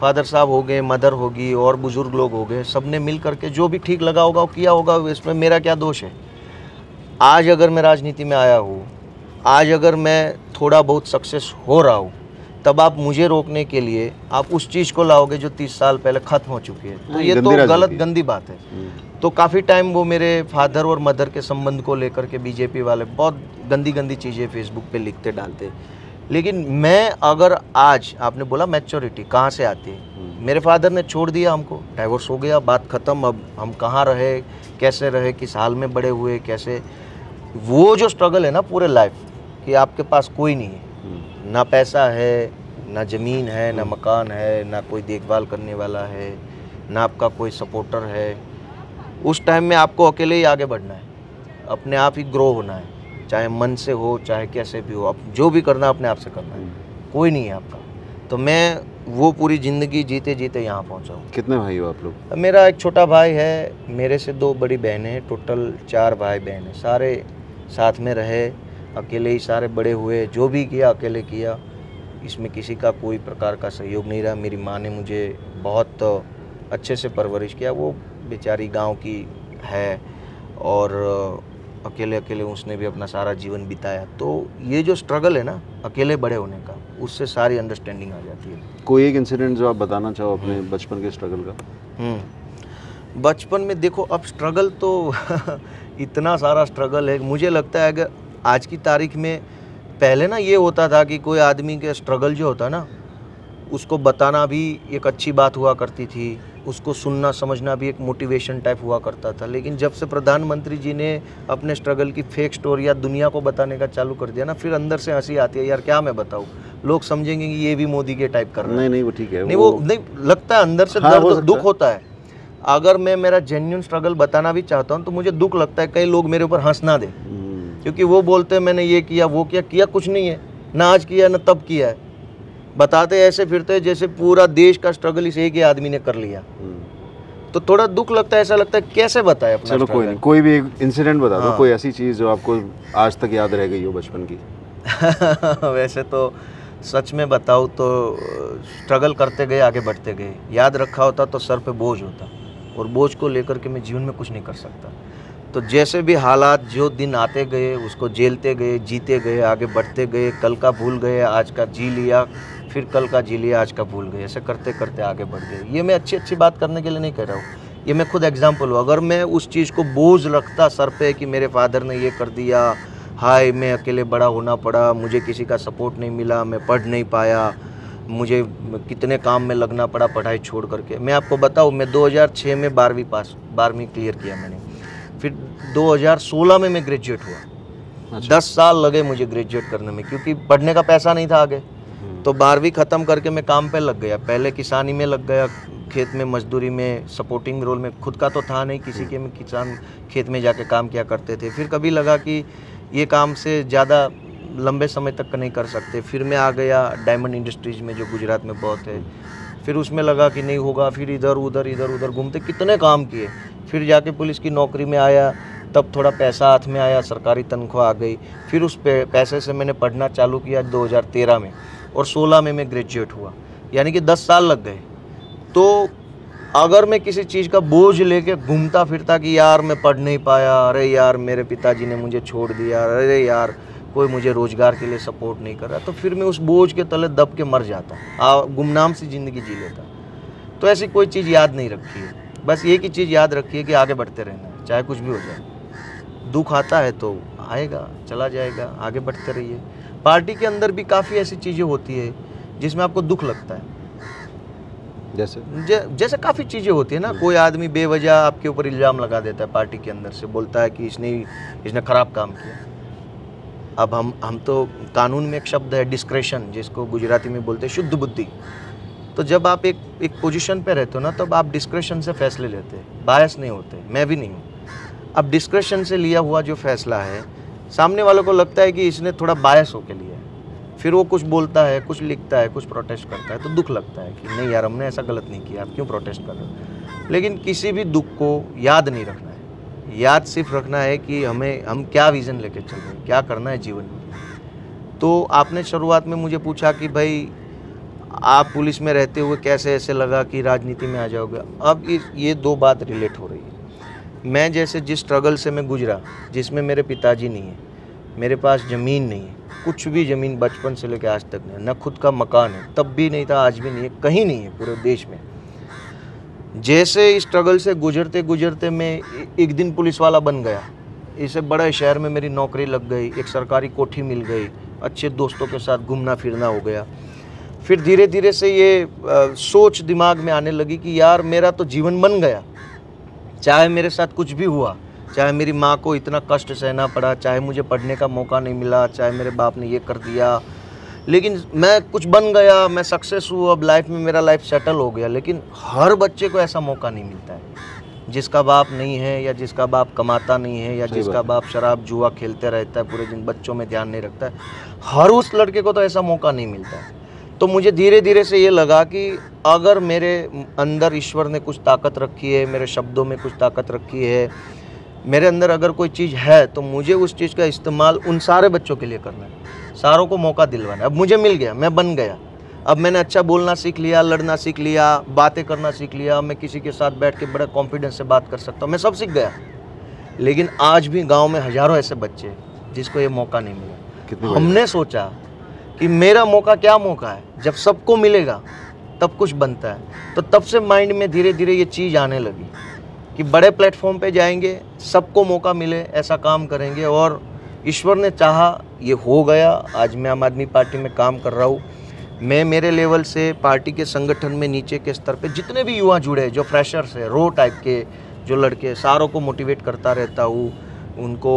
फादर साहब हो गए, मदर होगी और बुज़ुर्ग लोग हो गए, सब ने मिल करके जो भी ठीक लगा होगा वो किया होगा, इसमें मेरा क्या दोष है। आज अगर मैं राजनीति में आया हूँ, आज अगर मैं थोड़ा बहुत सक्सेस हो रहा हूँ, तब आप मुझे रोकने के लिए आप उस चीज़ को लाओगे जो तीस साल पहले ख़त्म हो चुकी है। तो ये तो गलत गंदी बात है। तो काफ़ी टाइम वो मेरे फादर और मदर के संबंध को लेकर के बीजेपी वाले बहुत गंदी गंदी चीज़ें फेसबुक पे लिखते डालते, लेकिन मैं अगर आज, आपने बोला मैच्योरिटी कहाँ से आती है, मेरे फादर ने छोड़ दिया हमको, डाइवोर्स हो गया, बात ख़त्म, अब हम कहाँ रहे, कैसे रहे, किस हाल में बड़े हुए, कैसे, वो जो स्ट्रगल है ना पूरे लाइफ कि आपके पास कोई नहीं है, ना पैसा है, ना ज़मीन है, ना मकान है, ना कोई देखभाल करने वाला है, ना आपका कोई सपोर्टर है, उस टाइम में आपको अकेले ही आगे बढ़ना है, अपने आप ही ग्रो होना है, चाहे मन से हो चाहे कैसे भी हो, आप जो भी करना अपने आप से करना है, कोई नहीं है आपका। तो मैं वो पूरी ज़िंदगी जीते जीते यहाँ पहुँचा हूँ। कितने भाई हो आप लोग? मेरा एक छोटा भाई है, मेरे से दो बड़ी बहनें हैं, टोटल चार भाई बहन हैं, सारे साथ में रहे, अकेले ही सारे बड़े हुए, जो भी किया अकेले किया, इसमें किसी का कोई प्रकार का सहयोग नहीं रहा। मेरी माँ ने मुझे बहुत अच्छे से परवरिश किया, वो बेचारी गांव की है और अकेले अकेले उसने भी अपना सारा जीवन बिताया। तो ये जो स्ट्रगल है ना अकेले बड़े होने का, उससे सारी अंडरस्टैंडिंग आ जाती है। कोई एक इंसिडेंट जो आप बताना चाहो अपने बचपन के स्ट्रगल का? बचपन में देखो, अब स्ट्रगल तो इतना सारा स्ट्रगल है, मुझे लगता है अगर आज की तारीख में, पहले ना ये होता था कि कोई आदमी के स्ट्रगल जो होता ना उसको बताना भी एक अच्छी बात हुआ करती थी, उसको सुनना समझना भी एक मोटिवेशन टाइप हुआ करता था। लेकिन जब से प्रधानमंत्री जी ने अपने स्ट्रगल की फेक स्टोरी या दुनिया को बताने का चालू कर दिया ना, फिर अंदर से हंसी आती है, यार क्या मैं बताऊँ, लोग समझेंगे कि ये भी मोदी के टाइप कर रहा है। नहीं नहीं वो ठीक है, नहीं वो नहीं लगता है अंदर से, हाँ, हो दुख होता है। अगर मैं मेरा जेन्युइन स्ट्रगल बताना भी चाहता हूँ तो मुझे दुख लगता है कई लोग मेरे ऊपर हंस ना दें, क्योंकि वो बोलते हैं मैंने ये किया वो किया, किया कुछ नहीं है ना, आज किया ना तब किया है, बताते ऐसे फिरते जैसे पूरा देश का स्ट्रगल इस एक ही आदमी ने कर लिया। तो थोड़ा दुख लगता है, ऐसा लगता है कैसे बताया अपना। चलो कोई नहीं, कोई भी एक इंसिडेंट बता दो, कोई ऐसी चीज़ जो आपको आज तक याद रह गई हो बचपन की। वैसे तो सच में बताऊँ तो स्ट्रगल करते गए आगे बढ़ते गए, याद रखा होता तो सर पे बोझ होता, और बोझ को लेकर के मैं जीवन में कुछ नहीं कर सकता। तो जैसे भी हालात जो दिन आते गए उसको झेलते गए, जीते गए, आगे बढ़ते गए, कल का भूल गए आज का जी लिया, फिर कल का जी लिया आज का भूल गए, ऐसे करते करते आगे बढ़ गए। ये मैं अच्छी अच्छी बात करने के लिए नहीं कह रहा हूँ, ये मैं खुद एग्जाम्पल हूँ। अगर मैं उस चीज़ को बोझ रखता सर पे कि मेरे फादर ने ये कर दिया, हाय मैं अकेले बड़ा होना पड़ा, मुझे किसी का सपोर्ट नहीं मिला, मैं पढ़ नहीं पाया, मुझे कितने काम में लगना पड़ा पढ़ाई छोड़ करके। मैं आपको बताऊँ, मैं दो हज़ार छः में बारहवीं पास बारहवीं क्लियर किया मैंने, फिर दो हज़ार सोलह में मैं ग्रेजुएट हुआ। दस साल लगे मुझे ग्रेजुएट करने में, क्योंकि पढ़ने का पैसा नहीं था आगे। तो बारहवीं ख़त्म करके मैं काम पे लग गया, पहले किसानी में लग गया, खेत में मजदूरी में सपोर्टिंग रोल में, खुद का तो था नहीं, किसी के में किसान खेत में जाके काम किया करते थे। फिर कभी लगा कि ये काम से ज़्यादा लंबे समय तक नहीं कर सकते, फिर मैं आ गया डायमंड इंडस्ट्रीज़ में जो गुजरात में बहुत है, फिर उसमें लगा कि नहीं होगा, फिर इधर उधर इधर उधर घूमते कितने काम किए, फिर जाके पुलिस की नौकरी में आया, तब थोड़ा पैसा हाथ में आया, सरकारी तनख्वाह आ गई, फिर उस पैसे से मैंने पढ़ना चालू किया दो हज़ार तेरह में, और सोलह में मैं ग्रेजुएट हुआ, यानी कि दस साल लग गए। तो अगर मैं किसी चीज़ का बोझ लेके घूमता फिरता कि यार मैं पढ़ नहीं पाया, अरे यार मेरे पिताजी ने मुझे छोड़ दिया, अरे यार कोई मुझे रोज़गार के लिए सपोर्ट नहीं कर रहा, तो फिर मैं उस बोझ के तले दब के मर जाता, गुमनाम सी ज़िंदगी जी लेता। तो ऐसी कोई चीज़ याद नहीं रखी है, बस एक ही चीज़ याद रखी है कि आगे बढ़ते रहना है, चाहे कुछ भी हो जाए। दुख आता है तो आएगा, चला जाएगा, आगे बढ़ते रहिए। पार्टी के अंदर भी काफ़ी ऐसी चीज़ें होती है जिसमें आपको दुख लगता है, जैसे जैसे काफ़ी चीज़ें होती है ना, कोई आदमी बेवजह आपके ऊपर इल्ज़ाम लगा देता है पार्टी के अंदर से, बोलता है कि इसने इसने खराब काम किया। अब हम हम तो कानून में एक शब्द है डिस्क्रेशन, जिसको गुजराती में बोलते हैं शुद्ध बुद्धि। तो जब आप एक एक पोजिशन पर रहते हो ना, तब आप डिस्क्रेशन से फैसले लेते हैं, बायस नहीं होते, मैं भी नहीं हूँ। अब डिस्क्रेशन से लिया हुआ जो फैसला है, सामने वालों को लगता है कि इसने थोड़ा बायस होकर लिया, फिर वो कुछ बोलता है, कुछ लिखता है, कुछ प्रोटेस्ट करता है, तो दुख लगता है कि नहीं यार हमने ऐसा गलत नहीं किया, आप क्यों प्रोटेस्ट कर रहे हो। लेकिन किसी भी दुख को याद नहीं रखना है, याद सिर्फ रखना है कि हमें हम क्या विज़न लेके चल रहे हैं, क्या करना है जीवन में। तो आपने शुरुआत में मुझे पूछा कि भाई आप पुलिस में रहते हुए कैसे ऐसे लगा कि राजनीति में आ जाओगे। अब ये दो बात रिलेट हो रही है। मैं जैसे जिस स्ट्रगल से मैं गुजरा, जिसमें मेरे पिताजी नहीं है, मेरे पास ज़मीन नहीं है, कुछ भी ज़मीन बचपन से लेकर आज तक नहीं, ना खुद का मकान है, तब भी नहीं था, आज भी नहीं है, कहीं नहीं है पूरे देश में। जैसे इस स्ट्रगल से गुजरते गुजरते मैं एक दिन पुलिस वाला बन गया, इसे बड़े शहर में मेरी नौकरी लग गई, एक सरकारी कोठी मिल गई, अच्छे दोस्तों के साथ घूमना फिरना हो गया। फिर धीरे धीरे से ये आ, सोच दिमाग में आने लगी कि यार मेरा तो जीवन बन गया, चाहे मेरे साथ कुछ भी हुआ, चाहे मेरी माँ को इतना कष्ट सहना पड़ा, चाहे मुझे पढ़ने का मौका नहीं मिला, चाहे मेरे बाप ने ये कर दिया, लेकिन मैं कुछ बन गया, मैं सक्सेस हुआ, अब लाइफ में मेरा लाइफ सेटल हो गया। लेकिन हर बच्चे को ऐसा मौका नहीं मिलता है, जिसका बाप नहीं है, या जिसका बाप कमाता नहीं है, या जिसका बाप शराब जुआ खेलते रहता है पूरे दिन, बच्चों में ध्यान नहीं रखता है, हर उस लड़के को तो ऐसा मौका नहीं मिलता है। तो मुझे धीरे धीरे से ये लगा कि अगर मेरे अंदर ईश्वर ने कुछ ताकत रखी है, मेरे शब्दों में कुछ ताकत रखी है, मेरे अंदर अगर कोई चीज़ है, तो मुझे उस चीज़ का इस्तेमाल उन सारे बच्चों के लिए करना है, सारों को मौका दिलवाना है। अब मुझे मिल गया, मैं बन गया, अब मैंने अच्छा बोलना सीख लिया, लड़ना सीख लिया, बातें करना सीख लिया, मैं किसी के साथ बैठ के बड़े कॉन्फिडेंस से बात कर सकता हूँ, मैं सब सीख गया। लेकिन आज भी गांव में हजारों ऐसे बच्चे जिसको ये मौका नहीं मिला। हमने सोचा कि मेरा मौका क्या मौका है, जब सबको मिलेगा तब कुछ बनता है। तो तब से माइंड में धीरे धीरे ये चीज़ आने लगी कि बड़े प्लेटफॉर्म पे जाएंगे, सबको मौका मिले, ऐसा काम करेंगे। और ईश्वर ने चाहा ये हो गया। आज मैं आम आदमी पार्टी में काम कर रहा हूँ। मैं मेरे लेवल से पार्टी के संगठन में नीचे के स्तर पे जितने भी युवा जुड़े, जो फ्रेशर्स है, रो टाइप के जो लड़के, सारों को मोटिवेट करता रहता हूँ, उनको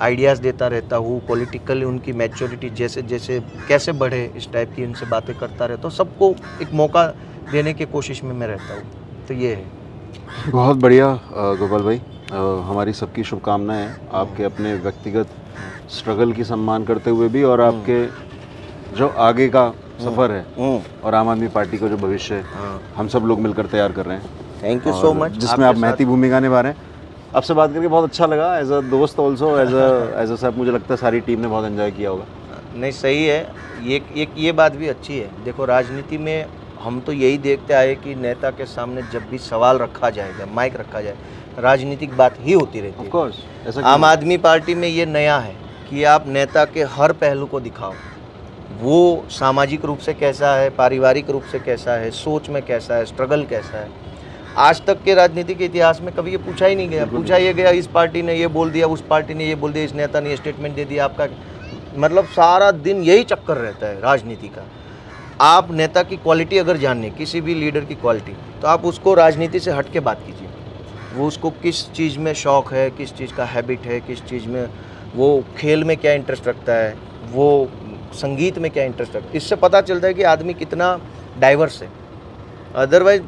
आइडियाज़ देता रहता हूँ। पॉलिटिकली उनकी मैच्योरिटी जैसे जैसे कैसे बढ़े, इस टाइप की उनसे बातें करता रहता हूँ। सबको एक मौका देने की कोशिश में मैं रहता हूँ। तो ये है। बहुत बढ़िया गोपाल भाई, हमारी सबकी शुभकामनाएं आपके अपने व्यक्तिगत स्ट्रगल की सम्मान करते हुए भी, और आपके जो आगे का सफ़र है और आम आदमी पार्टी का जो भविष्य है, हम सब लोग मिलकर तैयार कर रहे हैं। थैंक यू सो मच, जिसमें आप महती भूमिका निभा रहे हैं। आपसे बात करके बहुत अच्छा लगा, एज अ दोस्त ऑल्सो एज एज अ साहब। मुझे लगता है सारी टीम ने बहुत एंजॉय किया होगा। नहीं, सही है। ये एक ये बात भी अच्छी है। देखो, राजनीति में हम तो यही देखते आए कि नेता के सामने जब भी सवाल रखा जाएगा, माइक रखा जाए, राजनीतिक बात ही होती रहती है। ऑफ कोर्स, ऐसा आम आदमी पार्टी में ये नया है कि आप नेता के हर पहलू को दिखाओ। वो सामाजिक रूप से कैसा है, पारिवारिक रूप से कैसा है, सोच में कैसा है, स्ट्रगल कैसा है। आज तक के राजनीति के इतिहास में कभी ये पूछा ही नहीं गया। पूछा ये गया, इस पार्टी ने ये बोल दिया, उस पार्टी ने ये बोल दिया, इस नेता ने ये स्टेटमेंट दे दिया, आपका मतलब सारा दिन यही चक्कर रहता है राजनीति का। आप नेता की क्वालिटी अगर जानने, किसी भी लीडर की क्वालिटी, तो आप उसको राजनीति से हट के बात कीजिए। वो उसको किस चीज़ में शौक़ है, किस चीज़ का हैबिट है, किस चीज़ में वो खेल में क्या इंटरेस्ट रखता है, वो संगीत में क्या इंटरेस्ट रखता है। इससे पता चलता है कि आदमी कितना डाइवर्स है। अदरवाइज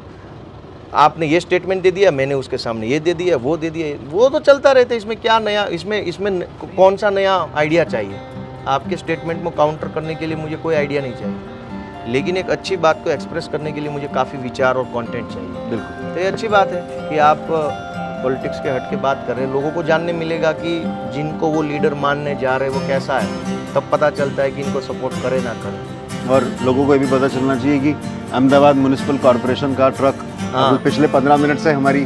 आपने ये स्टेटमेंट दे दिया, मैंने उसके सामने ये दे दिया, वो दे दिया, वो तो चलता रहता है। इसमें क्या नया, इसमें इसमें कौन सा नया आइडिया चाहिए? आपके स्टेटमेंट को काउंटर करने के लिए मुझे कोई आइडिया नहीं चाहिए, लेकिन एक अच्छी बात को एक्सप्रेस करने के लिए मुझे काफ़ी विचार और कंटेंट चाहिए। बिल्कुल। तो ये अच्छी बात है कि आप पॉलिटिक्स के हट के बात करें। लोगों को जानने मिलेगा कि जिनको वो लीडर मानने जा रहे हैं वो कैसा है, तब पता चलता है कि इनको सपोर्ट करे ना करे। और लोगों को ये भी पता चलना चाहिए कि अहमदाबाद म्युनिसिपल कॉरपोरेशन का ट्रक हाँ। पिछले पंद्रह मिनट से हमारी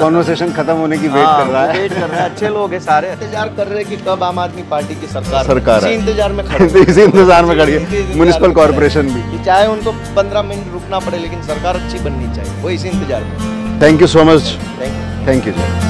कॉन्वर्सेशन खत्म होने की वेट हाँ, कर रहा है, वेट कर रहा है। अच्छे लोग हैं सारे, इंतजार कर रहे हैं कि कब आम आदमी पार्टी की सरकार सरकार इसी इंतजार में खड़ी है। इसी इंतजार में खड़ी है म्युनिसिपल कॉर्पोरेशन भी। चाहे उनको पंद्रह मिनट रुकना पड़े, लेकिन सरकार अच्छी बननी चाहिए, वो इसी इंतजार में। Thank you so much. Thank you.